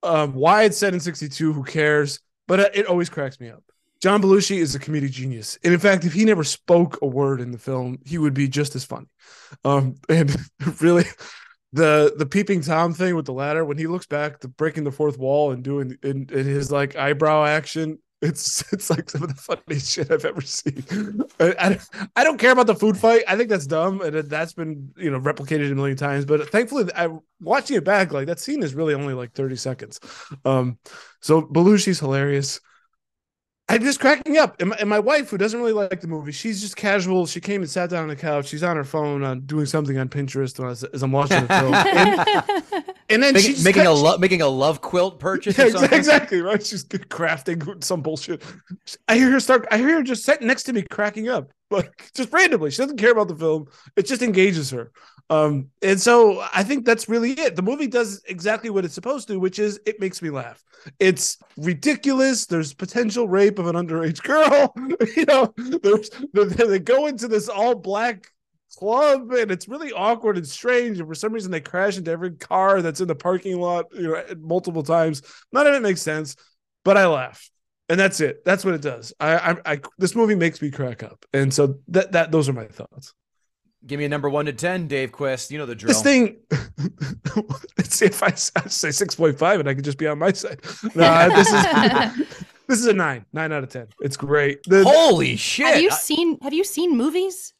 Why it's set in 1962? Who cares? But it always cracks me up. John Belushi is a comedic genius. And in fact, if he never spoke a word in the film, he would be just as funny. And really, the peeping Tom thing with the ladder, when he looks back to breaking the fourth wall and doing in his like eyebrow action, it's like some of the funniest shit I've ever seen. I don't care about the food fight. I think that's dumb. And that's been, replicated a million times. But thankfully, watching it back, like that scene is really only like 30 seconds. So Belushi's hilarious. I'm just cracking up. And my wife, who doesn't really like the movie, she's just casual. She came and sat down on the couch. She's on her phone doing something on Pinterest as I'm watching the film. And then she's making a love quilt purchase. Yeah, or something. Exactly right. She's crafting some bullshit. I hear her just sitting next to me cracking up, like just randomly. She doesn't care about the film. It just engages her. And so I think that's really it. The movie does exactly what it's supposed to, which is it makes me laugh. It's ridiculous. There's potential rape of an underage girl. They go into this all black club and it's really awkward and strange. And for some reason they crash into every car that's in the parking lot, multiple times. None of it makes sense, but I laugh. And that's it. That's what it does. This movie makes me crack up. And so those are my thoughts. Give me a number 1 to 10, Dave Quist. You know the drill. This thing, let's see if I say 6.5 and I could just be on my side. No, this is a 9. 9 out of 10. It's great. Holy shit. Have you seen movies?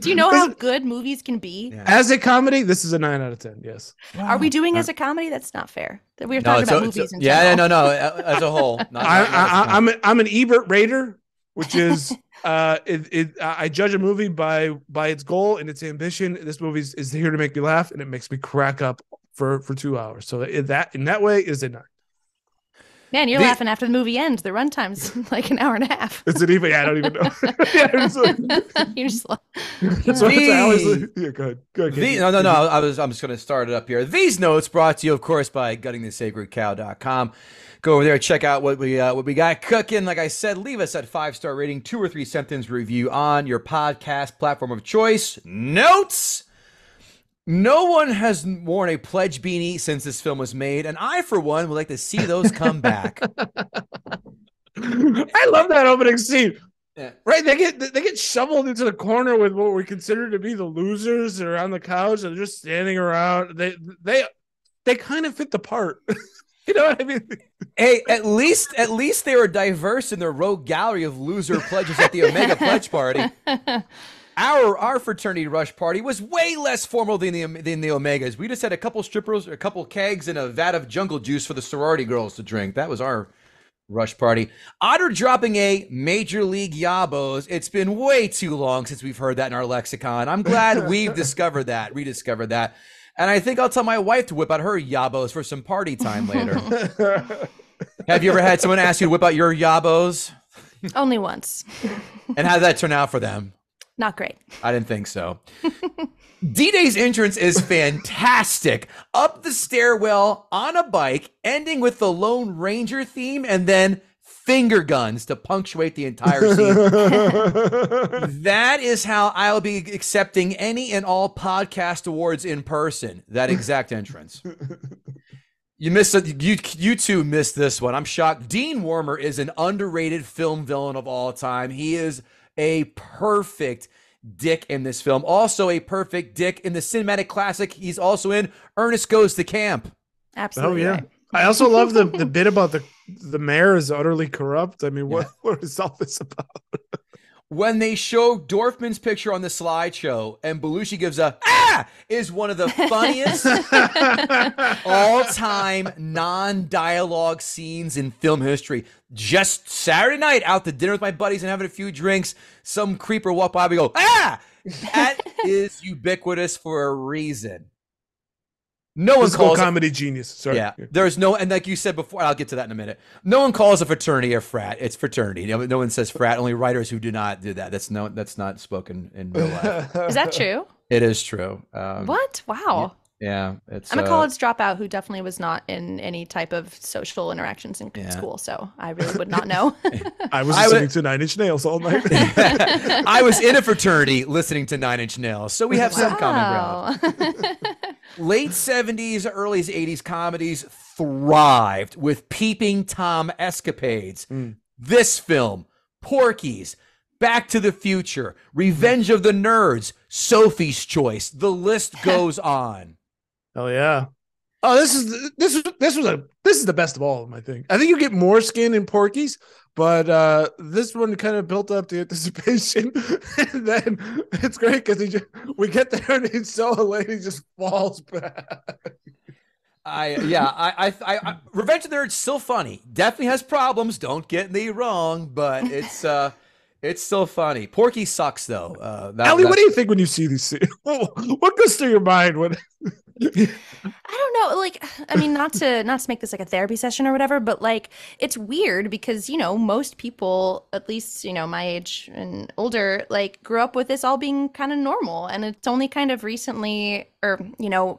Do you know how good movies can be? Yeah. As a comedy, this is a 9 out of 10, yes. Wow. Are we doing as a comedy? That's not fair. We're talking about movies in general. Yeah, no. As a whole. I'm an Ebert Raider, which is... I judge a movie by its goal and its ambition. This movie is here to make me laugh, and it makes me crack up for 2 hours. So in that way is a 9. Man, you're laughing after the movie ends. The runtime's like an hour and a half. Is it even? Yeah, I don't even know. You're just like, go ahead. No. I'm just gonna start it up here. These notes brought to you, of course, by guttingthesacredcow.com. Go over there, check out what we got cooking. Like I said, leave us that 5-star rating, 2 or 3 sentence review on your podcast platform of choice. Notes. No one has worn a pledge beanie since this film was made, and I, for one, would like to see those come back. I love that opening scene. Yeah. Right? They get shoveled into the corner with what we consider to be the losers. They're on the couch and they're just standing around. They kind of fit the part. You know what I mean? Hey, at least they were diverse in their rogue gallery of loser pledges at the Omega Pledge Party. Our fraternity rush party was way less formal than the Omegas. We just had a couple strippers, a couple kegs, and a vat of jungle juice for the sorority girls to drink. That was our rush party. Otter dropping a Major League Yabos. It's been way too long since we've heard that in our lexicon. I'm glad we've rediscovered that. And I think I'll tell my wife to whip out her Yabos for some party time later. Have you ever had someone ask you to whip out your Yabos? Only once. And how did that turn out for them? Not great. I didn't think so. D-Day's entrance is fantastic. Up the stairwell on a bike, ending with the Lone Ranger theme, and then finger guns to punctuate the entire scene. That is how I'll be accepting any and all podcast awards in person. That exact entrance. You missed it. You two missed this one. I'm shocked. Dean Wormer is an underrated film villain of all time. He is a perfect dick in this film. Also a perfect dick in the cinematic classic he's also in, Ernest Goes to Camp. Absolutely. Oh, yeah. Right. I also love the bit about the mayor is utterly corrupt. I mean, what is all this about? When they show Dorfman's picture on the slideshow and Belushi gives a, is one of the funniest all-time non-dialogue scenes in film history. Just Saturday night out to dinner with my buddies and having a few drinks, some creeper walk by and go, That is ubiquitous for a reason. No one calls comedy genius. Sorry. Yeah, there's no, and like you said before, I'll get to that in a minute. No one calls a fraternity a frat. It's fraternity. No one says frat. Only writers who do not do that. That's no. That's not spoken in real life. Is that true? It is true. What? Wow. Yeah, it's, I'm a college dropout who definitely was not in any type of social interactions in school, so I really would not know. I was listening to Nine Inch Nails all night. I was in a fraternity listening to Nine Inch Nails, so we have some common ground. Late 70s, early 80s comedies thrived with peeping Tom escapades. This film, Porky's, Back to the Future, Revenge of the Nerds, Sophie's Choice. The list goes on. Hell yeah. Oh, this is the best of all of them, I think. I think you get more skin in Porky's, but this one kind of built up the anticipation. And then it's great because we get there and he's so late, he just falls back. I Revenge of the Nerds still funny. Definitely has problems, don't get me wrong, but it's still funny. Porky sucks though. Allie, what do you think when you see these scenes? What goes through your mind when I don't know, like, I mean, not to make this like a therapy session or whatever, but like, it's weird because, you know, most people, at least, you know, my age and older, like, grew up with this all being kind of normal, and it's only kind of recently, or, you know,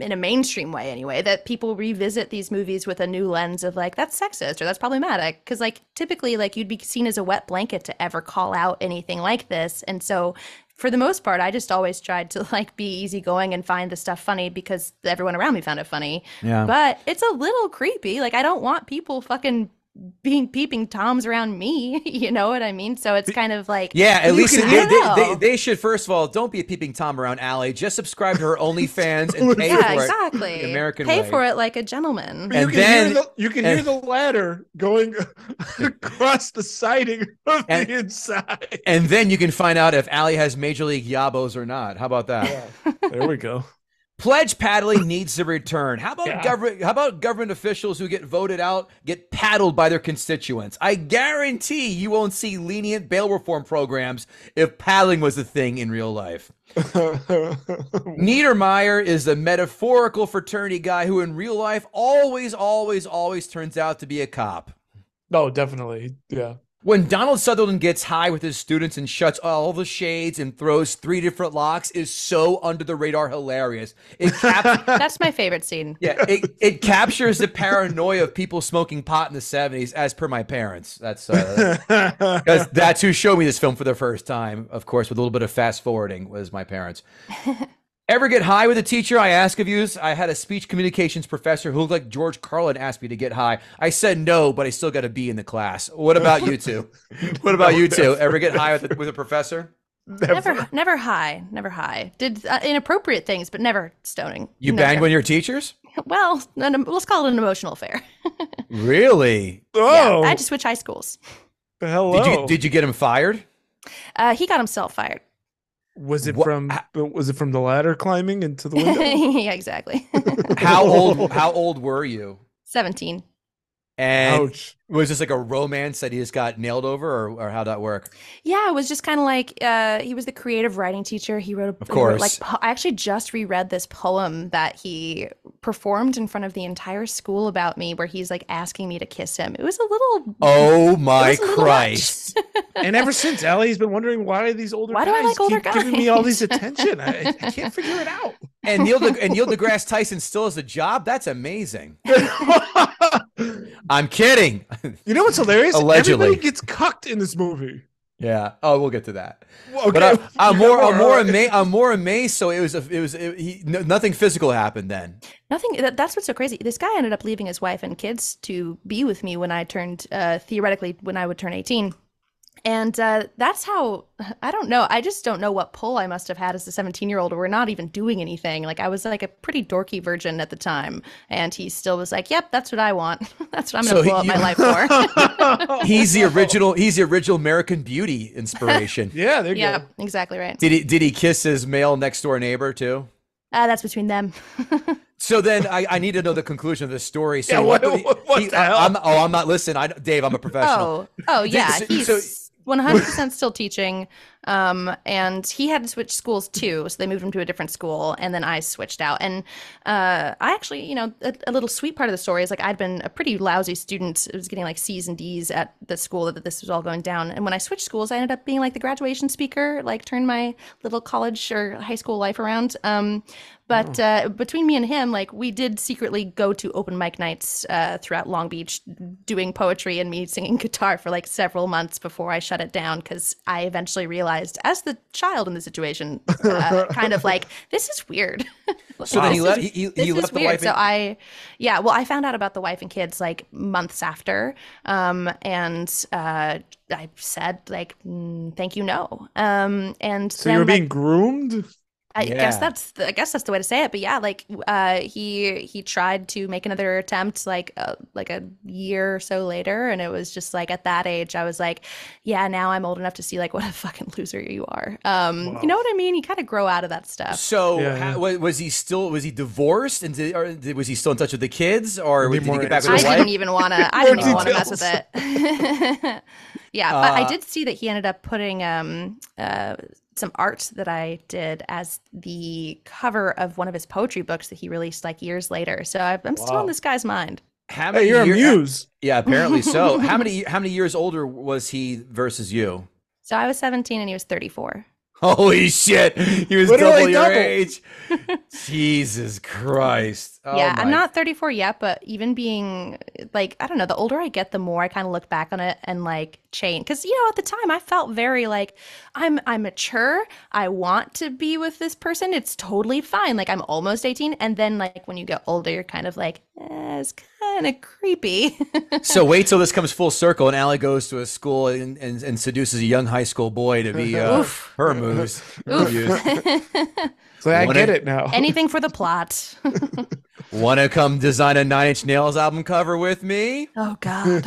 in a mainstream way anyway, that people revisit these movies with a new lens of like, that's sexist or that's problematic, because like typically like you'd be seen as a wet blanket to ever call out anything like this. And so for the most part, I just always tried to like be easygoing and find the stuff funny because everyone around me found it funny. Yeah. But it's a little creepy. Like, I don't want people fucking being peeping toms around me. You know what I mean? So it's kind of like, yeah, at least they should, first of all, don't be a peeping tom around Allie. Just subscribe to her OnlyFans and pay for it. The American way. Pay for it like a gentleman. And you can hear the ladder going across the siding of the inside. And then you can find out if Allie has Major League Yabos or not. How about that? Yeah. There we go. Pledge paddling needs a return. How about government officials who get voted out get paddled by their constituents? I guarantee you won't see lenient bail reform programs if paddling was a thing in real life. Niedermeyer is the metaphorical fraternity guy who in real life always turns out to be a cop. Oh, definitely. Yeah. When Donald Sutherland gets high with his students and shuts all the shades and throws 3 different locks is so under the radar hilarious. That's my favorite scene. Yeah, it captures the paranoia of people smoking pot in the 70s, as per my parents. That's who showed me this film for the first time, of course, with a little bit of fast forwarding, was my parents. Ever get high with a teacher? I ask of you. I had a speech communications professor who looked like George Carlin asked me to get high. I said no, but I still got a B in the class. What about you two? What about you two? Ever get high with a professor? Never high. Did inappropriate things, but never stoning. You banged one of your teachers? Well, let's call it an emotional affair. Really? Oh. Yeah, I had to switch high schools. Hello. Did you get him fired? He got himself fired. Was it from the ladder climbing into the window? Yeah, exactly. How old were you? 17. And ouch. Was this like a romance that he just got nailed over, or how'd that work? Yeah, it was just kind of like, he was the creative writing teacher. He wrote I actually just reread this poem that he performed in front of the entire school about me, where he's like asking me to kiss him. It was a little. Oh my Christ! And ever since, Allie's been wondering why do I like older guys? Giving me all this attention. I can't figure it out. And Neil deGrasse Tyson still has a job. That's amazing. I'm kidding. You know what's hilarious? Allegedly. Everybody gets cucked in this movie. Yeah. Oh, we'll get to that. Okay. But I'm more amazed. So nothing physical happened then. Nothing. That's what's so crazy. This guy ended up leaving his wife and kids to be with me when I turned, theoretically, when I would turn 18. And that's how, I don't know. I just don't know what pull I must have had as a 17-year-old. We're not even doing anything. Like, I was like a pretty dorky virgin at the time. And he still was like, yep, that's what I want. That's what I'm going to blow up my life for. He's the original American Beauty inspiration. Yeah, there you go. Yeah, exactly right. Did he kiss his male next door neighbor too? That's between them. So then I need to know the conclusion of this story. So yeah, what the hell? I'm not listening. Dave, I'm a professional. Oh yeah. 100% still teaching. And he had to switch schools too, so they moved him to a different school, and then I switched out. And I actually, you know, a little sweet part of the story is, like, I'd been a pretty lousy student. I was getting like C's and D's at the school that this was all going down. And when I switched schools, I ended up being like the graduation speaker, like turned my little college or high school life around. But between me and him, like, we did secretly go to open mic nights throughout Long Beach, doing poetry and me singing guitar for like several months before I shut it down, because I eventually realized, as the child in the situation, kind of like, this is weird. So then you left the wife. So I found out about the wife and kids like months after, and I said like, thank you, no. And so then, you were being groomed? I guess that's the way to say it. But yeah, like he tried to make another attempt like a year or so later, and it was just like, at that age, I was like, yeah, now I'm old enough to see like what a fucking loser you are. Wow. You know what I mean? You kind of grow out of that stuff. So was he divorced, and was he still in touch with the kids, or did he get back with his wife? I didn't even want to mess with it. Yeah, but I did see that he ended up putting some art that I did as the cover of one of his poetry books that he released like years later. So I'm still in this guy's mind. You're a muse. Yeah, apparently so. How many years older was he versus you? So I was 17 and he was 34. Holy shit. He was double your age. Jesus Christ. Oh, yeah, I'm not 34 yet, but even being like, I don't know, the older I get, the more I kind of look back on it and like change. Cause you know, at the time I felt very like, I'm mature. I want to be with this person. It's totally fine. Like, I'm almost 18. And then like when you get older, you're kind of like, it's kind of creepy. So wait till this comes full circle and Allie goes to a school and seduces a young high school boy to be her moves. So I get it now. Anything for the plot. Want to come design a Nine Inch Nails album cover with me? Oh, God.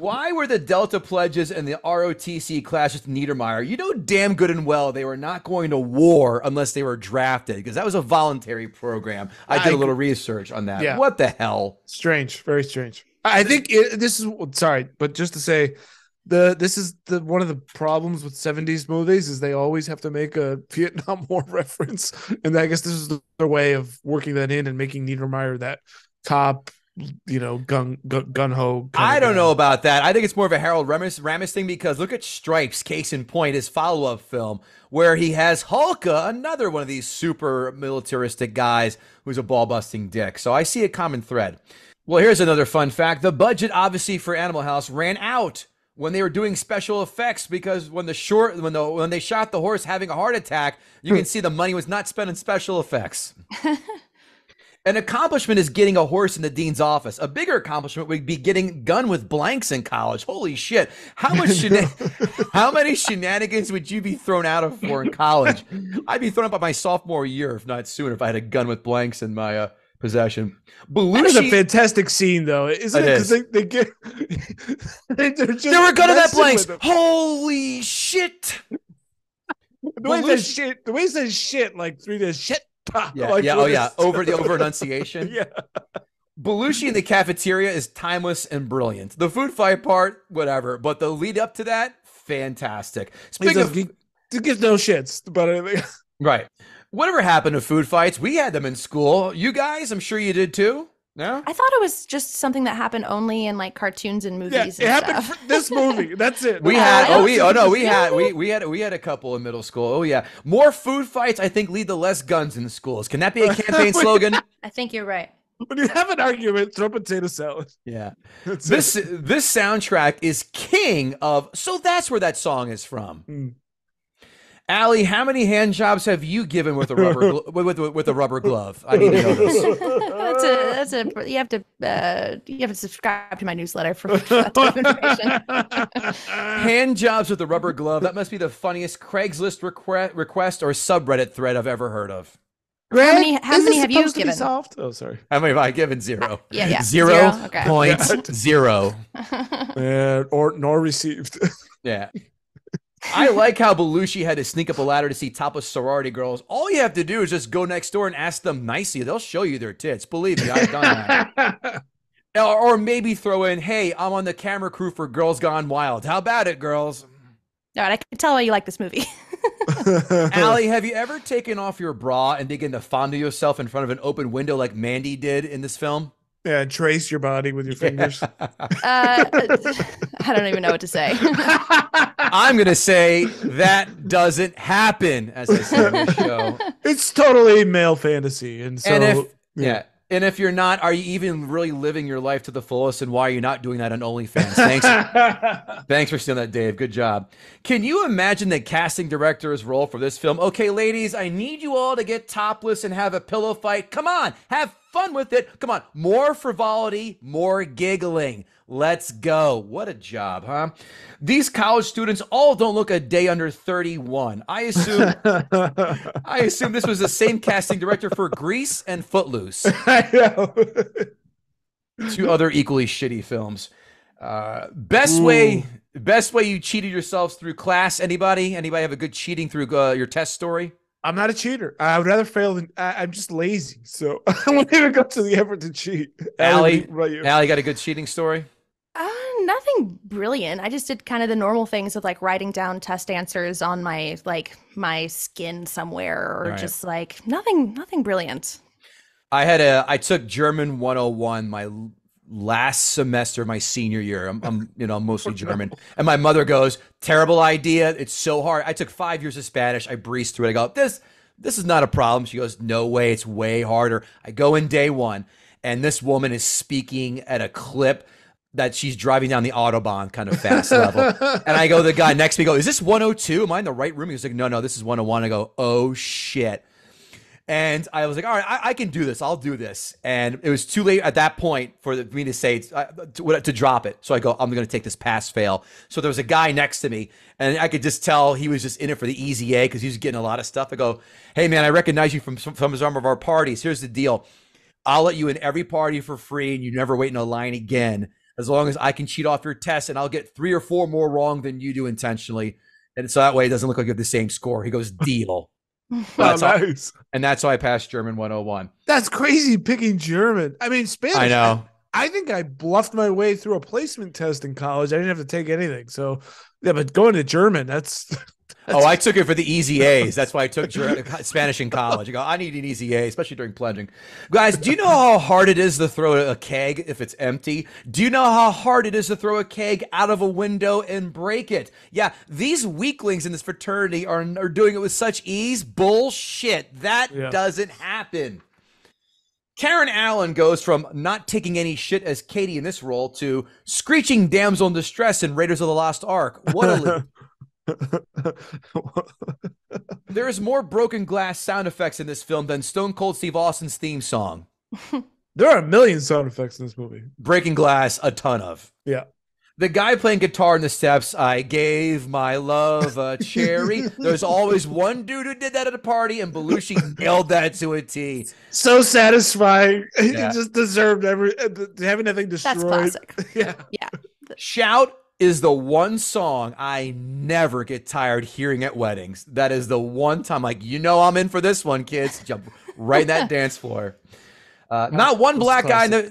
Why were the Delta pledges and the ROTC clashes with Niedermeyer? You know damn good and well they were not going to war unless they were drafted, because that was a voluntary program. I did a little research on that. Yeah. What the hell? Strange. Very strange. I think this is one of the problems with 70s movies is they always have to make a Vietnam War reference, and I guess this is their way of working that in and making Niedermeyer that cop, you know, gung ho. I don't know about that. I think it's more of a Harold Ramis thing, because look at Stripes, case in point, his follow-up film, where he has Hulka, another one of these super militaristic guys who's a ball-busting dick. So I see a common thread. Well, here's another fun fact: the budget, obviously, for Animal House ran out when they were doing special effects, because when they shot the horse having a heart attack, you can see the money was not spent on special effects. An accomplishment is getting a horse in the dean's office. A bigger accomplishment would be getting gun with blanks in college. Holy shit. How many shenanigans would you be thrown out of for in college? I'd be thrown up by my sophomore year, if not sooner, if I had a gun with blanks in my possession. Belushi, that is a fantastic scene, though, isn't it? Because they get they were good at that place. Holy shit! The way he says shit, like through this shit. Over enunciation. Yeah. Belushi in the cafeteria is timeless and brilliant. The food fight part, whatever, but the lead up to that, fantastic. He gives no shits about anything, right? Whatever happened to food fights? We had them in school. You guys, I'm sure you did too. No? I thought it was just something that happened only in like cartoons and movies. Yeah, it happened for this movie. That's it. We had a couple in middle school. Oh yeah. More food fights, I think, lead to less guns in schools. Can that be a campaign slogan? I think you're right. When you have an argument, throw potato salad. Yeah. This soundtrack is king of, so that's where that song is from. Mm. Allie, how many hand jobs have you given with a rubber glove? I need to know this. You have to subscribe to my newsletter for that type of information. Hand jobs with a rubber glove. That must be the funniest Craigslist request or subreddit thread I've ever heard of. Greg, how many have you given? Oh, sorry. How many have I given? Zero. Yeah. 0.0. Nor received. Yeah. I like how Belushi had to sneak up a ladder to see topless sorority girls. All you have to do is just go next door and ask them nicely. They'll show you their tits. Believe me, I've done that. Or maybe throw in, hey, I'm on the camera crew for Girls Gone Wild. How about it, girls? All right, I can tell why you like this movie. Allie, have you ever taken off your bra and begin to fondle yourself in front of an open window like Mandy did in this film? Yeah, trace your body with your fingers. I don't even know what to say. I'm going to say that doesn't happen, as I said on the show. It's totally male fantasy. And so, and if you're not, are you even really living your life to the fullest? And why are you not doing that on OnlyFans? Thanks. Thanks for stealing that, Dave. Good job. Can you imagine the casting director's role for this film? Okay, ladies, I need you all to get topless and have a pillow fight. Come on, have fun with it. Come on, more frivolity, more giggling. Let's go. What a job, huh? These college students all don't look a day under 31. I assume this was the same casting director for Grease and Footloose. I know. Two other equally shitty films. Best way you cheated yourselves through class. Anybody have a good cheating through your test story? I'm not a cheater. I would rather fail than I'm just lazy. So I won't even go to the effort to cheat. Allie, got a good cheating story? Nothing brilliant. I just did kind of the normal things of like writing down test answers on my skin somewhere, or just like nothing brilliant. I took German 101 my last semester of my senior year. I'm mostly German, and my mother goes, terrible idea, it's so hard. I took 5 years of Spanish. I breezed through it. I go, this is not a problem. She goes, no way, it's way harder. I go in day one, and this woman is speaking at a clip that she's driving down the Autobahn kind of fast level. And I go to the guy next to me, go, is this 102? Am I in the right room? He was like, no, this is 101. I go, oh shit. And I was like, all right, I can do this. I'll do this. And it was too late at that point for me to say, to drop it. So I go, I'm going to take this pass fail. So there was a guy next to me, and I could just tell he was just in it for the easy A, because he was getting a lot of stuff. I go, hey man, I recognize you from some of our parties. Here's the deal. I'll let you in every party for free, and you never wait in a line again, as long as I can cheat off your test, and I'll get 3 or 4 more wrong than you do intentionally. And so that way it doesn't look like you have the same score. He goes, deal. Oh, nice. And that's how I passed German 101. That's crazy, picking German. I mean, Spanish. I know. I think I bluffed my way through a placement test in college. I didn't have to take anything. So, yeah, but going to German, that's I took it for the easy A's. That's why I took Spanish in college. I go, I need an easy A, especially during plunging. Guys, do you know how hard it is to throw a keg if it's empty? Do you know how hard it is to throw a keg out of a window and break it? Yeah, these weaklings in this fraternity are doing it with such ease. Bullshit. That doesn't happen. Karen Allen goes from not taking any shit as Katie in this role to screeching damsel in distress in Raiders of the Lost Ark. What a leap. There is more broken glass sound effects in this film than Stone Cold Steve Austin's theme song. There are a million sound effects in this movie. Breaking glass, a ton of. Yeah. The guy playing guitar in the steps, I gave my love a cherry. There's always one dude who did that at a party, and Belushi nailed that to a T. So satisfying. Yeah. He just deserved having nothing destroyed. That's classic. Yeah. Shout is the one song I never get tired hearing at weddings. That is the one time, like, you know I'm in for this one, kids. Jump right in that dance floor. Not one black guy in the,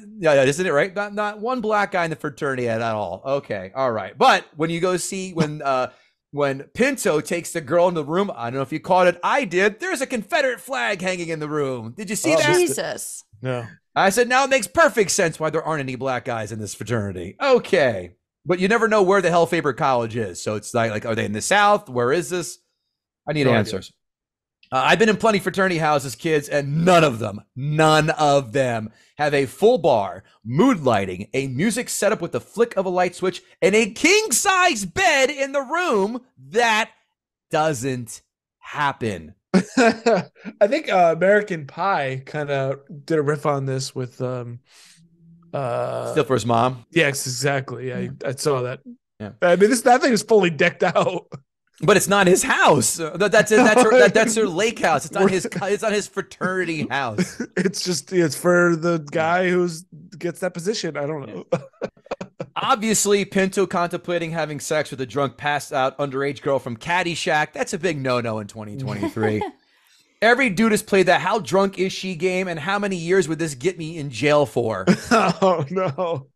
isn't it right? Not one black guy in the fraternity at all. Okay, all right. But when you go see, when Pinto takes the girl in the room, I don't know if you caught it, I did. There's a Confederate flag hanging in the room. Did you see that? Jesus. No. I said, now it makes perfect sense why there aren't any black guys in this fraternity. Okay. But you never know where the hell Faber College is. So it's like, are they in the South? Where is this? I need answers. I've been in plenty fraternity houses, kids, and none of them have a full bar, mood lighting, a music setup with the flick of a light switch, and a king-size bed in the room. That doesn't happen. I think American Pie kind of did a riff on this with Stifler's mom. Yes, exactly. Yeah, I saw that. Yeah, I mean, that thing is fully decked out. But it's not his house. That's her lake house. It's not his. It's not his fraternity house. It's for the guy who gets that position. I don't know. Obviously, Pinto contemplating having sex with a drunk, passed out underage girl from Caddyshack. That's a big no-no in 2023. Every dude has played that "How drunk is she?" game, and how many years would this get me in jail for? Oh no!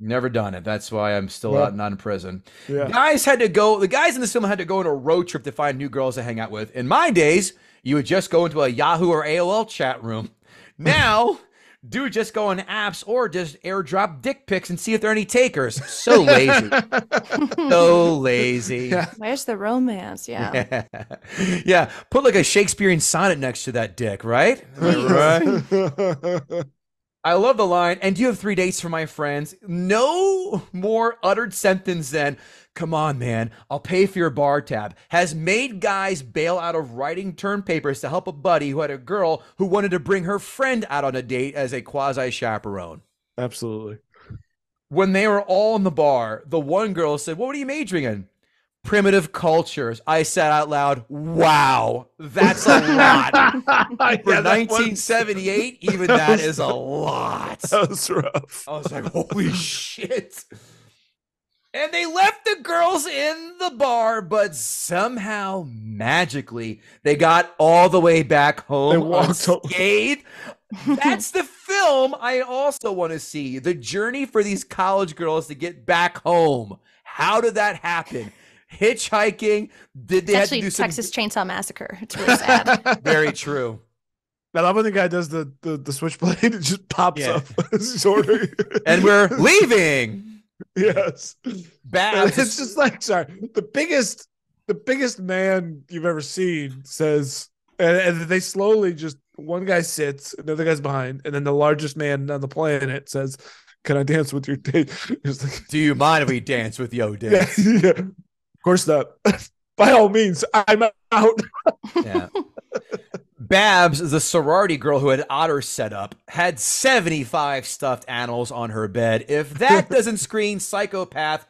Never done it. That's why I'm still out, not in prison. Yeah. The guys in the cinema had to go on a road trip to find new girls to hang out with. In my days, you would just go into a Yahoo or AOL chat room. Now, dude, just go on apps or just airdrop dick pics and see if there are any takers. So lazy. So lazy. Yeah. Where's the romance? Yeah. Yeah. Put like a Shakespearean sonnet next to that dick, right? Right. I love the line, and do you have 3 dates for my friends? No more uttered sentence than, come on, man, I'll pay for your bar tab, has made guys bail out of writing term papers to help a buddy who had a girl who wanted to bring her friend out on a date as a quasi-chaperone. Absolutely. When they were all in the bar, the one girl said, what are you majoring in? Primitive cultures. I said out loud, wow, that's a lot. For 1978, even that is a lot. That was rough. I was like, holy shit. And they left the girls in the bar, but somehow magically they got all the way back home. They walked unscathed. That's the film I also want to see. The journey for these college girls to get back home. How did that happen? Hitchhiking? Did they actually have to do some... Texas Chainsaw Massacre? It's really sad. Very true. I love when the guy does the switchblade. It just pops up. Sorry. And we're leaving. Yes. Bad. It's just like, sorry. The biggest man you've ever seen says, and they slowly just, one guy sits, another guy's behind, and then the largest man on the planet says, "Can I dance with your date?" Like, do you mind if we dance with your date? Yeah. Yeah. Of course not. By all means, I'm out. Yeah. Babs, the sorority girl who had otters set up, had 75 stuffed animals on her bed. If that doesn't scream psychopath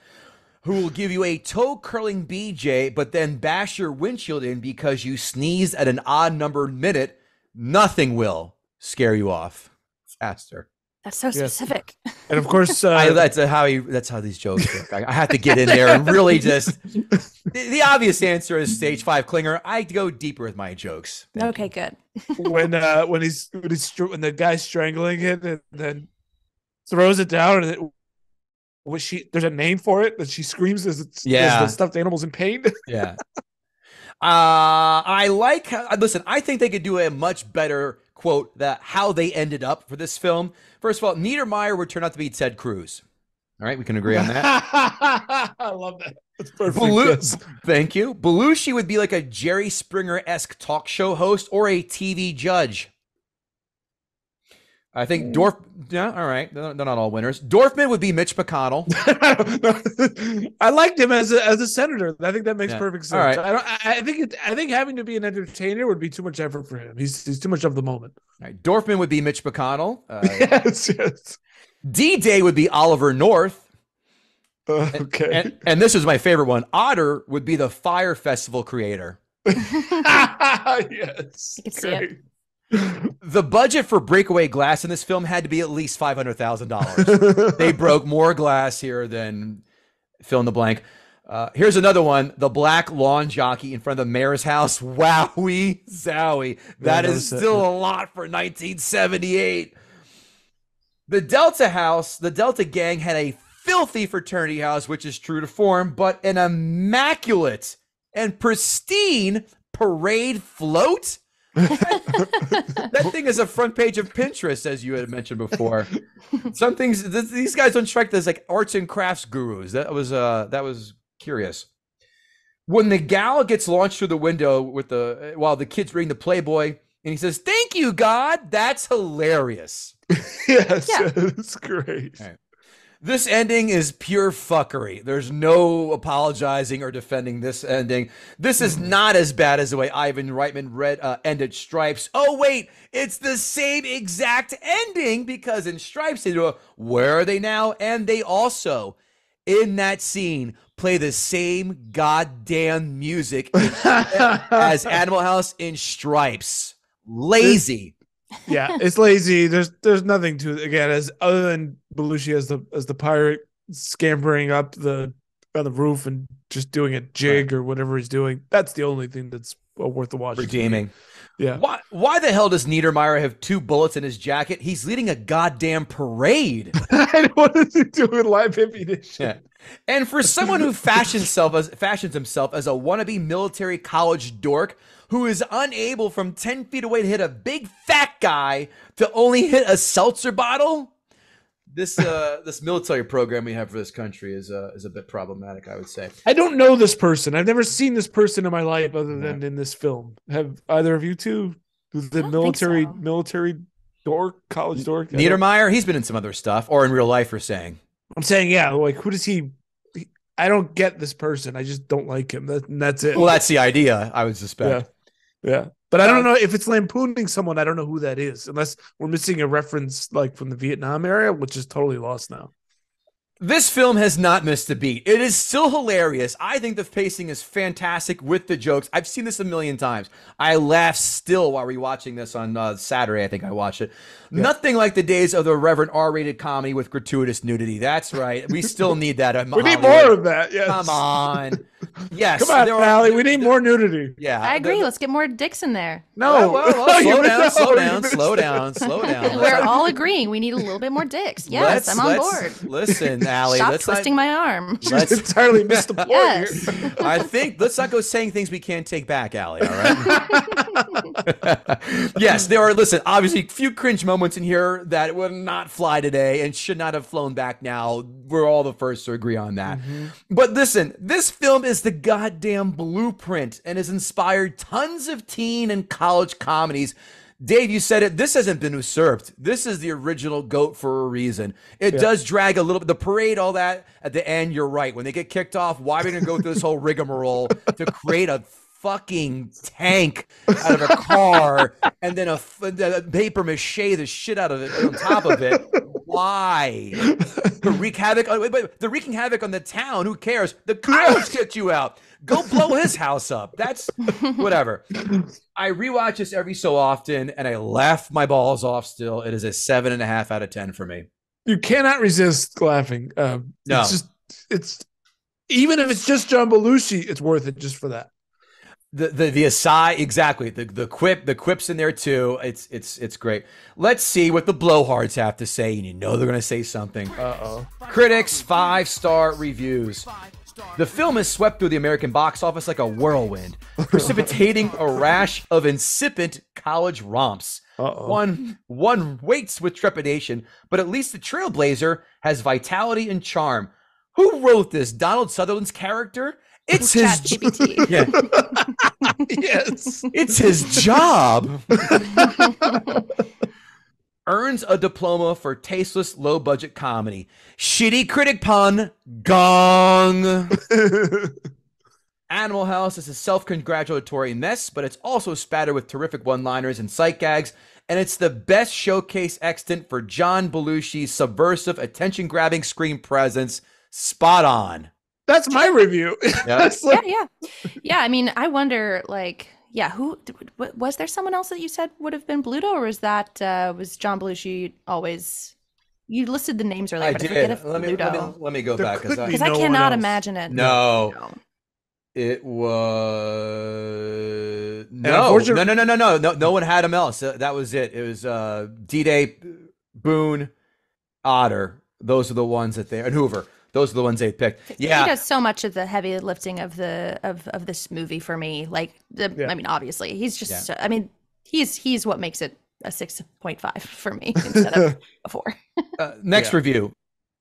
who will give you a toe-curling BJ but then bash your windshield in because you sneezed at an odd numbered minute, nothing will scare you off faster. That's so specific. Yes. And of course, that's how these jokes work. I have to get in there and really just. The obvious answer is stage 5 clinger. I go deeper with my jokes. Thank you. Good. when the guy's strangling it and then throws it down, and there's a name for it that she screams as it's the stuffed animals in pain. Yeah. Listen, I think they could do a much better quote how they ended up for this film. First of all, Niedermeyer would turn out to be Ted Cruz. All right, we can agree on that. I love that. That's perfect. Thank you. Belushi would be like a Jerry Springer-esque talk show host or a TV judge. I think all right. They're not all winners. Dorfman would be Mitch McConnell. I liked him as a senator. I think that makes perfect sense. All right. I think having to be an entertainer would be too much effort for him. He's too much of the moment. All right. Dorfman would be Mitch McConnell. Yes. D-Day would be Oliver North. Okay. And this is my favorite one. Otter would be the Fire Festival creator. Yes. You can see it. The budget for breakaway glass in this film had to be at least $500,000. They broke more glass here than fill in the blank. Here's another one. The black lawn jockey in front of the mayor's house. Wowie zowie. That is still a lot for 1978. The Delta House, the Delta gang had a filthy fraternity house, which is true to form, but an immaculate and pristine parade float. That thing is a front page of Pinterest, as you had mentioned before. Some things these guys don't strike as like arts and crafts gurus. That was curious. When the gal gets launched through the window while the kids reading the Playboy, and he says, "Thank you, God." That's hilarious. Yes, that's great. Right. This ending is pure fuckery. There's no apologizing or defending this ending. This is not as bad as the way Ivan Reitman ended Stripes. Oh, wait, it's the same exact ending, because in Stripes, they do a where are they now? And they also, in that scene, play the same goddamn music as Animal House in Stripes. Lazy. Yeah, it's lazy. There's nothing to it, again, other than Belushi as the pirate scampering up on the roof and just doing a jig or whatever he's doing. That's the only thing that's worth the watch. Redeeming. Yeah. Why the hell does Niedermeyer have two bullets in his jacket? He's leading a goddamn parade. And what does he do with live ammunition? Yeah. And for someone who fashions himself as a wannabe military college dork who is unable from 10 feet away to hit a big fat guy to only hit a seltzer bottle, this military program we have for this country is a bit problematic, I would say. I don't know this person. I've never seen this person in my life other than in this film. Have either of you two? The military dork, college dork? Niedermeyer, he's been in some other stuff, or in real life, we're saying. I'm saying, yeah, like, who does he? I don't get this person. I just don't like him. That's it. Well, that's the idea, I would suspect. Yeah. But I don't know if it's lampooning someone. I don't know who that is, unless we're missing a reference like from the Vietnam era, which is totally lost now. This film has not missed a beat. It is still hilarious. I think the pacing is fantastic with the jokes. I've seen this a million times. I laughed still while rewatching this on Saturday. I think I watched it. Yeah. Nothing like the days of the irreverent R-rated comedy with gratuitous nudity. That's right. We still need that. We need more of that. Yes. Come on. Yes. Come on, Allie. We need more nudity. Yeah. I agree. Let's get more dicks in there. No. Slow down. We're all agreeing. We need a little bit more dicks. Yes, I'm on board. Listen. Allie, stop twisting my arm. She's entirely missed the point. Yes. Here. I think let's not go saying things we can't take back, Allie. All right. Yes, there are. Listen, obviously, few cringe moments in here that would not fly today and should not have flown back now. We're all the first to agree on that. Mm-hmm. But listen, this film is the goddamn blueprint and has inspired tons of teen and college comedies. Dave, you said it. This hasn't been usurped. This is the original goat for a reason. It does drag a little bit. The parade, all that at the end, you're right. When they get kicked off, why are we going to go through this whole rigmarole to create a fucking tank out of a car and then a paper mache the shit out of it on top of it? Why? They're wreaking havoc on the town. Who cares? The college kicked you out. Go blow his house up. That's whatever. I rewatch this every so often, and I laugh my balls off still. It is a 7.5 out of 10 for me. You cannot resist laughing. No. It's even if it's just John Belushi, it's worth it just for that. The aside, exactly. The quips in there too. It's great. Let's see what the blowhards have to say, and you know they're gonna say something. Critics 5-star reviews. The film has swept through the American box office like a whirlwind, precipitating a rash of insipid college romps. One waits with trepidation, but at least the Trailblazer has vitality and charm. Who wrote this? Donald Sutherland's character? It's his ChatGPT. Yeah. Yes. It's his job. Earns a diploma for tasteless low budget comedy. Shitty critic pun. Gong. Animal House is a self-congratulatory mess, but it's also spattered with terrific one-liners and sight gags, and it's the best showcase extant for John Belushi's subversive, attention-grabbing screen presence. Spot on. That's my review. Yeah. Yeah. I mean, I wonder, like, yeah, who was there? Someone else that you said would have been Bluto, or was that was John Belushi always? You listed the names earlier. But I forget if let me go back because I cannot imagine it. No. It was no. No one had him else. That was it. It was D-Day, Boone, Otter. Those are the ones that they and Hoover. Those are the ones they picked. Yeah, he does so much of the heavy lifting of the of this movie for me. Like, I mean, obviously, he's just. Yeah. I mean, he's what makes it a 6.5 for me instead of a 4. Next review.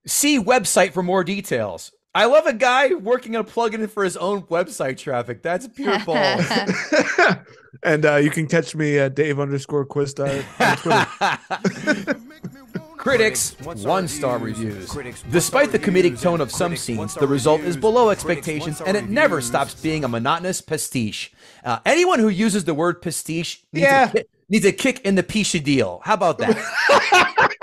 See website for more details. I love a guy working on a plugin for his own website traffic. That's pure balls. And you can catch me at Dave_Quist on Twitter. Critics, 1-star reviews. Despite the comedic tone of some scenes, the result is below expectations, and it never stops being a monotonous pastiche. Anyone who uses the word pastiche needs a kick in the pisha deal. How about that?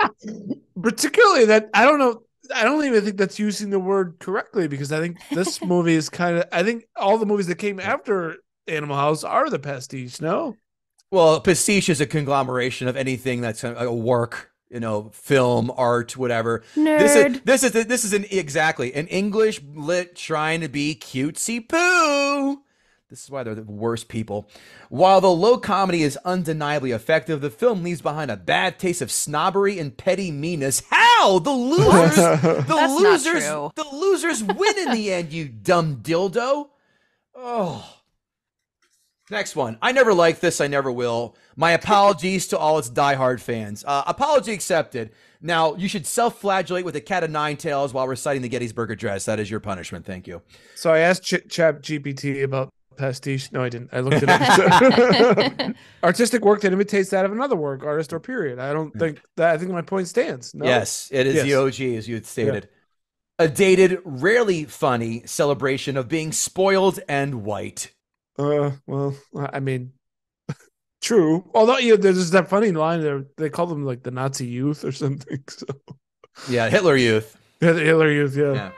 Particularly that, I don't know, I don't even think that's using the word correctly, because I think this movie is kind of, I think all the movies that came after Animal House are the pastiche, no? Well, pastiche is a conglomeration of anything that's a work. You know, film, art, whatever. Nerd. This is exactly an English lit trying to be cutesy poo. This is why they're the worst people. While the low comedy is undeniably effective, the film leaves behind a bad taste of snobbery and petty meanness. How? The losers win in the end, you dumb dildo. Oh. Next one. I never liked this. I never will. My apologies to all its diehard fans. Apology accepted. Now, you should self-flagellate with a cat of nine tails while reciting the Gettysburg Address. That is your punishment. Thank you. So I asked ChatGPT about pastiche. No, I didn't. I looked it up. Artistic work that imitates that of another work, artist, or period. I don't think that. I think my point stands. No? Yes, it is the OG, as you had stated. Yeah. A dated, rarely funny celebration of being spoiled and white. Well, I mean, true. Although, you know, there's that funny line there. They call them like the Nazi youth or something. So, yeah, Hitler Youth. Yeah, the Hitler Youth. Yeah.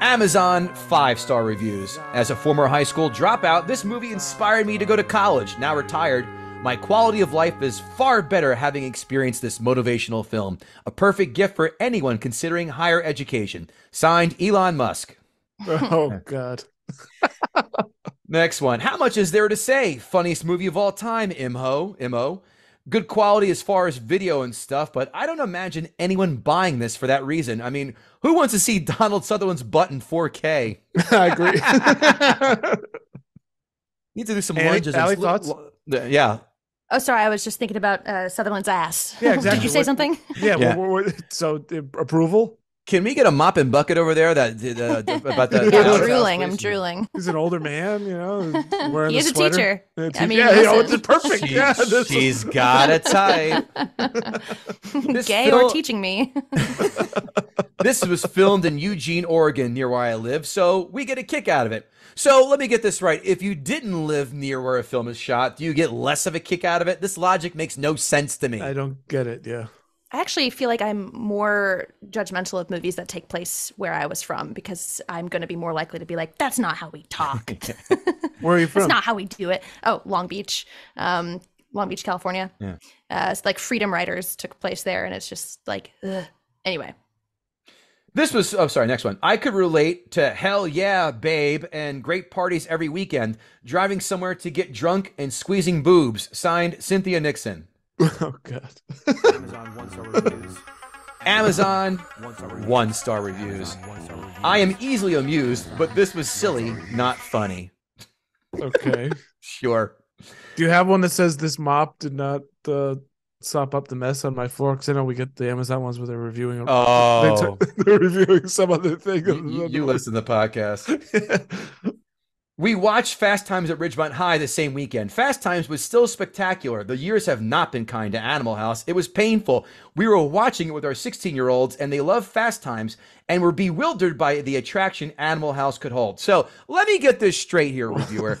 Amazon 5-star reviews. As a former high school dropout, this movie inspired me to go to college. Now retired, my quality of life is far better having experienced this motivational film. A perfect gift for anyone considering higher education. Signed, Elon Musk. Oh God. Next one. How much is there to say? Funniest movie of all time, MO. Good quality as far as video and stuff, but I don't imagine anyone buying this for that reason. I mean, who wants to see Donald Sutherland's butt in 4K? I agree. Need to do some lunges. Allie, thoughts? Yeah. Oh, sorry. I was just thinking about Sutherland's ass. Yeah, exactly. Did you say something? Yeah. Yeah. So approval? Can we get a mop and bucket over there? That about that. Yeah, I'm drooling. I'm drooling. He's an older man, you know. Wearing he's a sweater. Teacher. I mean, yeah, oh, it's perfect. She's got a type. Gay or teaching me. This was filmed in Eugene, Oregon, near where I live, so we get a kick out of it. So let me get this right. If you didn't live near where a film is shot, do you get less of a kick out of it? This logic makes no sense to me. I don't get it. Yeah. I actually feel like I'm more judgmental of movies that take place where I was from, because I'm going to be more likely to be like, that's not how we talk. Where are you from? That's not how we do it. Oh, Long Beach. Long Beach, California. Yeah. It's like Freedom Riders took place there, and it's just like, ugh. Anyway. This was, oh, sorry, next one. I could relate to Hell Yeah, Babe, and great parties every weekend, driving somewhere to get drunk and squeezing boobs. Signed, Cynthia Nixon. Oh God. Amazon 1-star reviews. Amazon 1-star reviews. I am easily amused, but this was silly, not funny. Okay. Sure. Do you have one that says this mop did not sop up the mess on my floor? Because I know we get the Amazon ones where they're reviewing. Oh. They're reviewing some other thing. You listen to the podcast. Yeah. We watched Fast Times at Ridgemont High the same weekend. Fast Times was still spectacular. The years have not been kind to Animal House. It was painful. We were watching it with our 16-year-olds, and they love Fast Times, and were bewildered by the attraction Animal House could hold. So let me get this straight here, reviewer.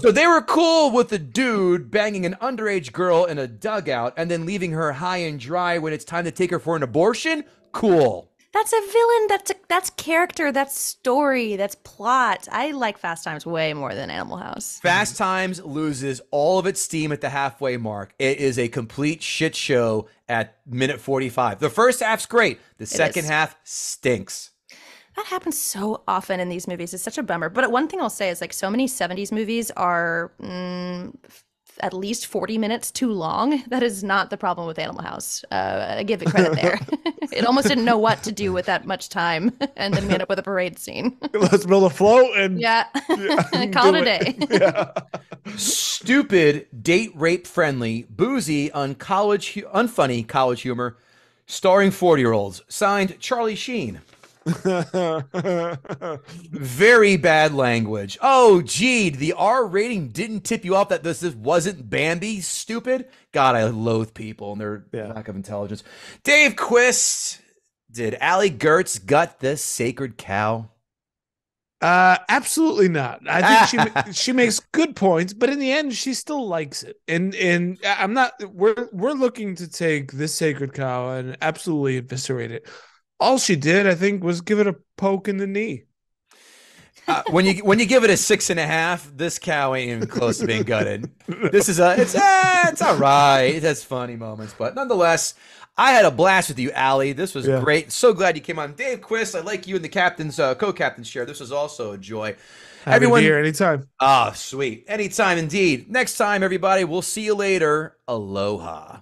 So they were cool with the dude banging an underage girl in a dugout and then leaving her high and dry when it's time to take her for an abortion? Cool. That's a villain. That's character. That's story. That's plot. I like Fast Times way more than Animal House. Fast Times loses all of its steam at the halfway mark. It is a complete shit show at minute 45. The first half's great. The second half stinks. That happens so often in these movies. It's such a bummer. But one thing I'll say is, like, so many 70s movies are at least 40 minutes too long. That is not the problem with Animal House. I give it credit there. It almost didn't know what to do with that much time, and then we end up with a parade scene. Let's build a float and call it a day. Yeah. Stupid, date rape friendly, boozy on college, unfunny college humor, starring 40-year-olds. Signed, Charlie Sheen. Very bad language. Oh, gee, the R rating didn't tip you off that this wasn't Bambi, stupid. God, I loathe people and their lack of intelligence. Dave Quist, did Allie Goertz gut this sacred cow? Absolutely not. I think she makes good points, but in the end, she still likes it. And I'm not. We're looking to take this sacred cow and absolutely eviscerate it. All she did, I think, was give it a poke in the knee. When you give it a 6.5, this cow ain't even close to being gutted. This is it's all right. It has funny moments, but nonetheless, I had a blast with you, Allie. This was great. So glad you came on, Dave Quist. I like you and the captain's co-captain's share. This was also a joy. Happy everyone here anytime. Ah, oh, sweet, anytime indeed. Next time, everybody. We'll see you later. Aloha.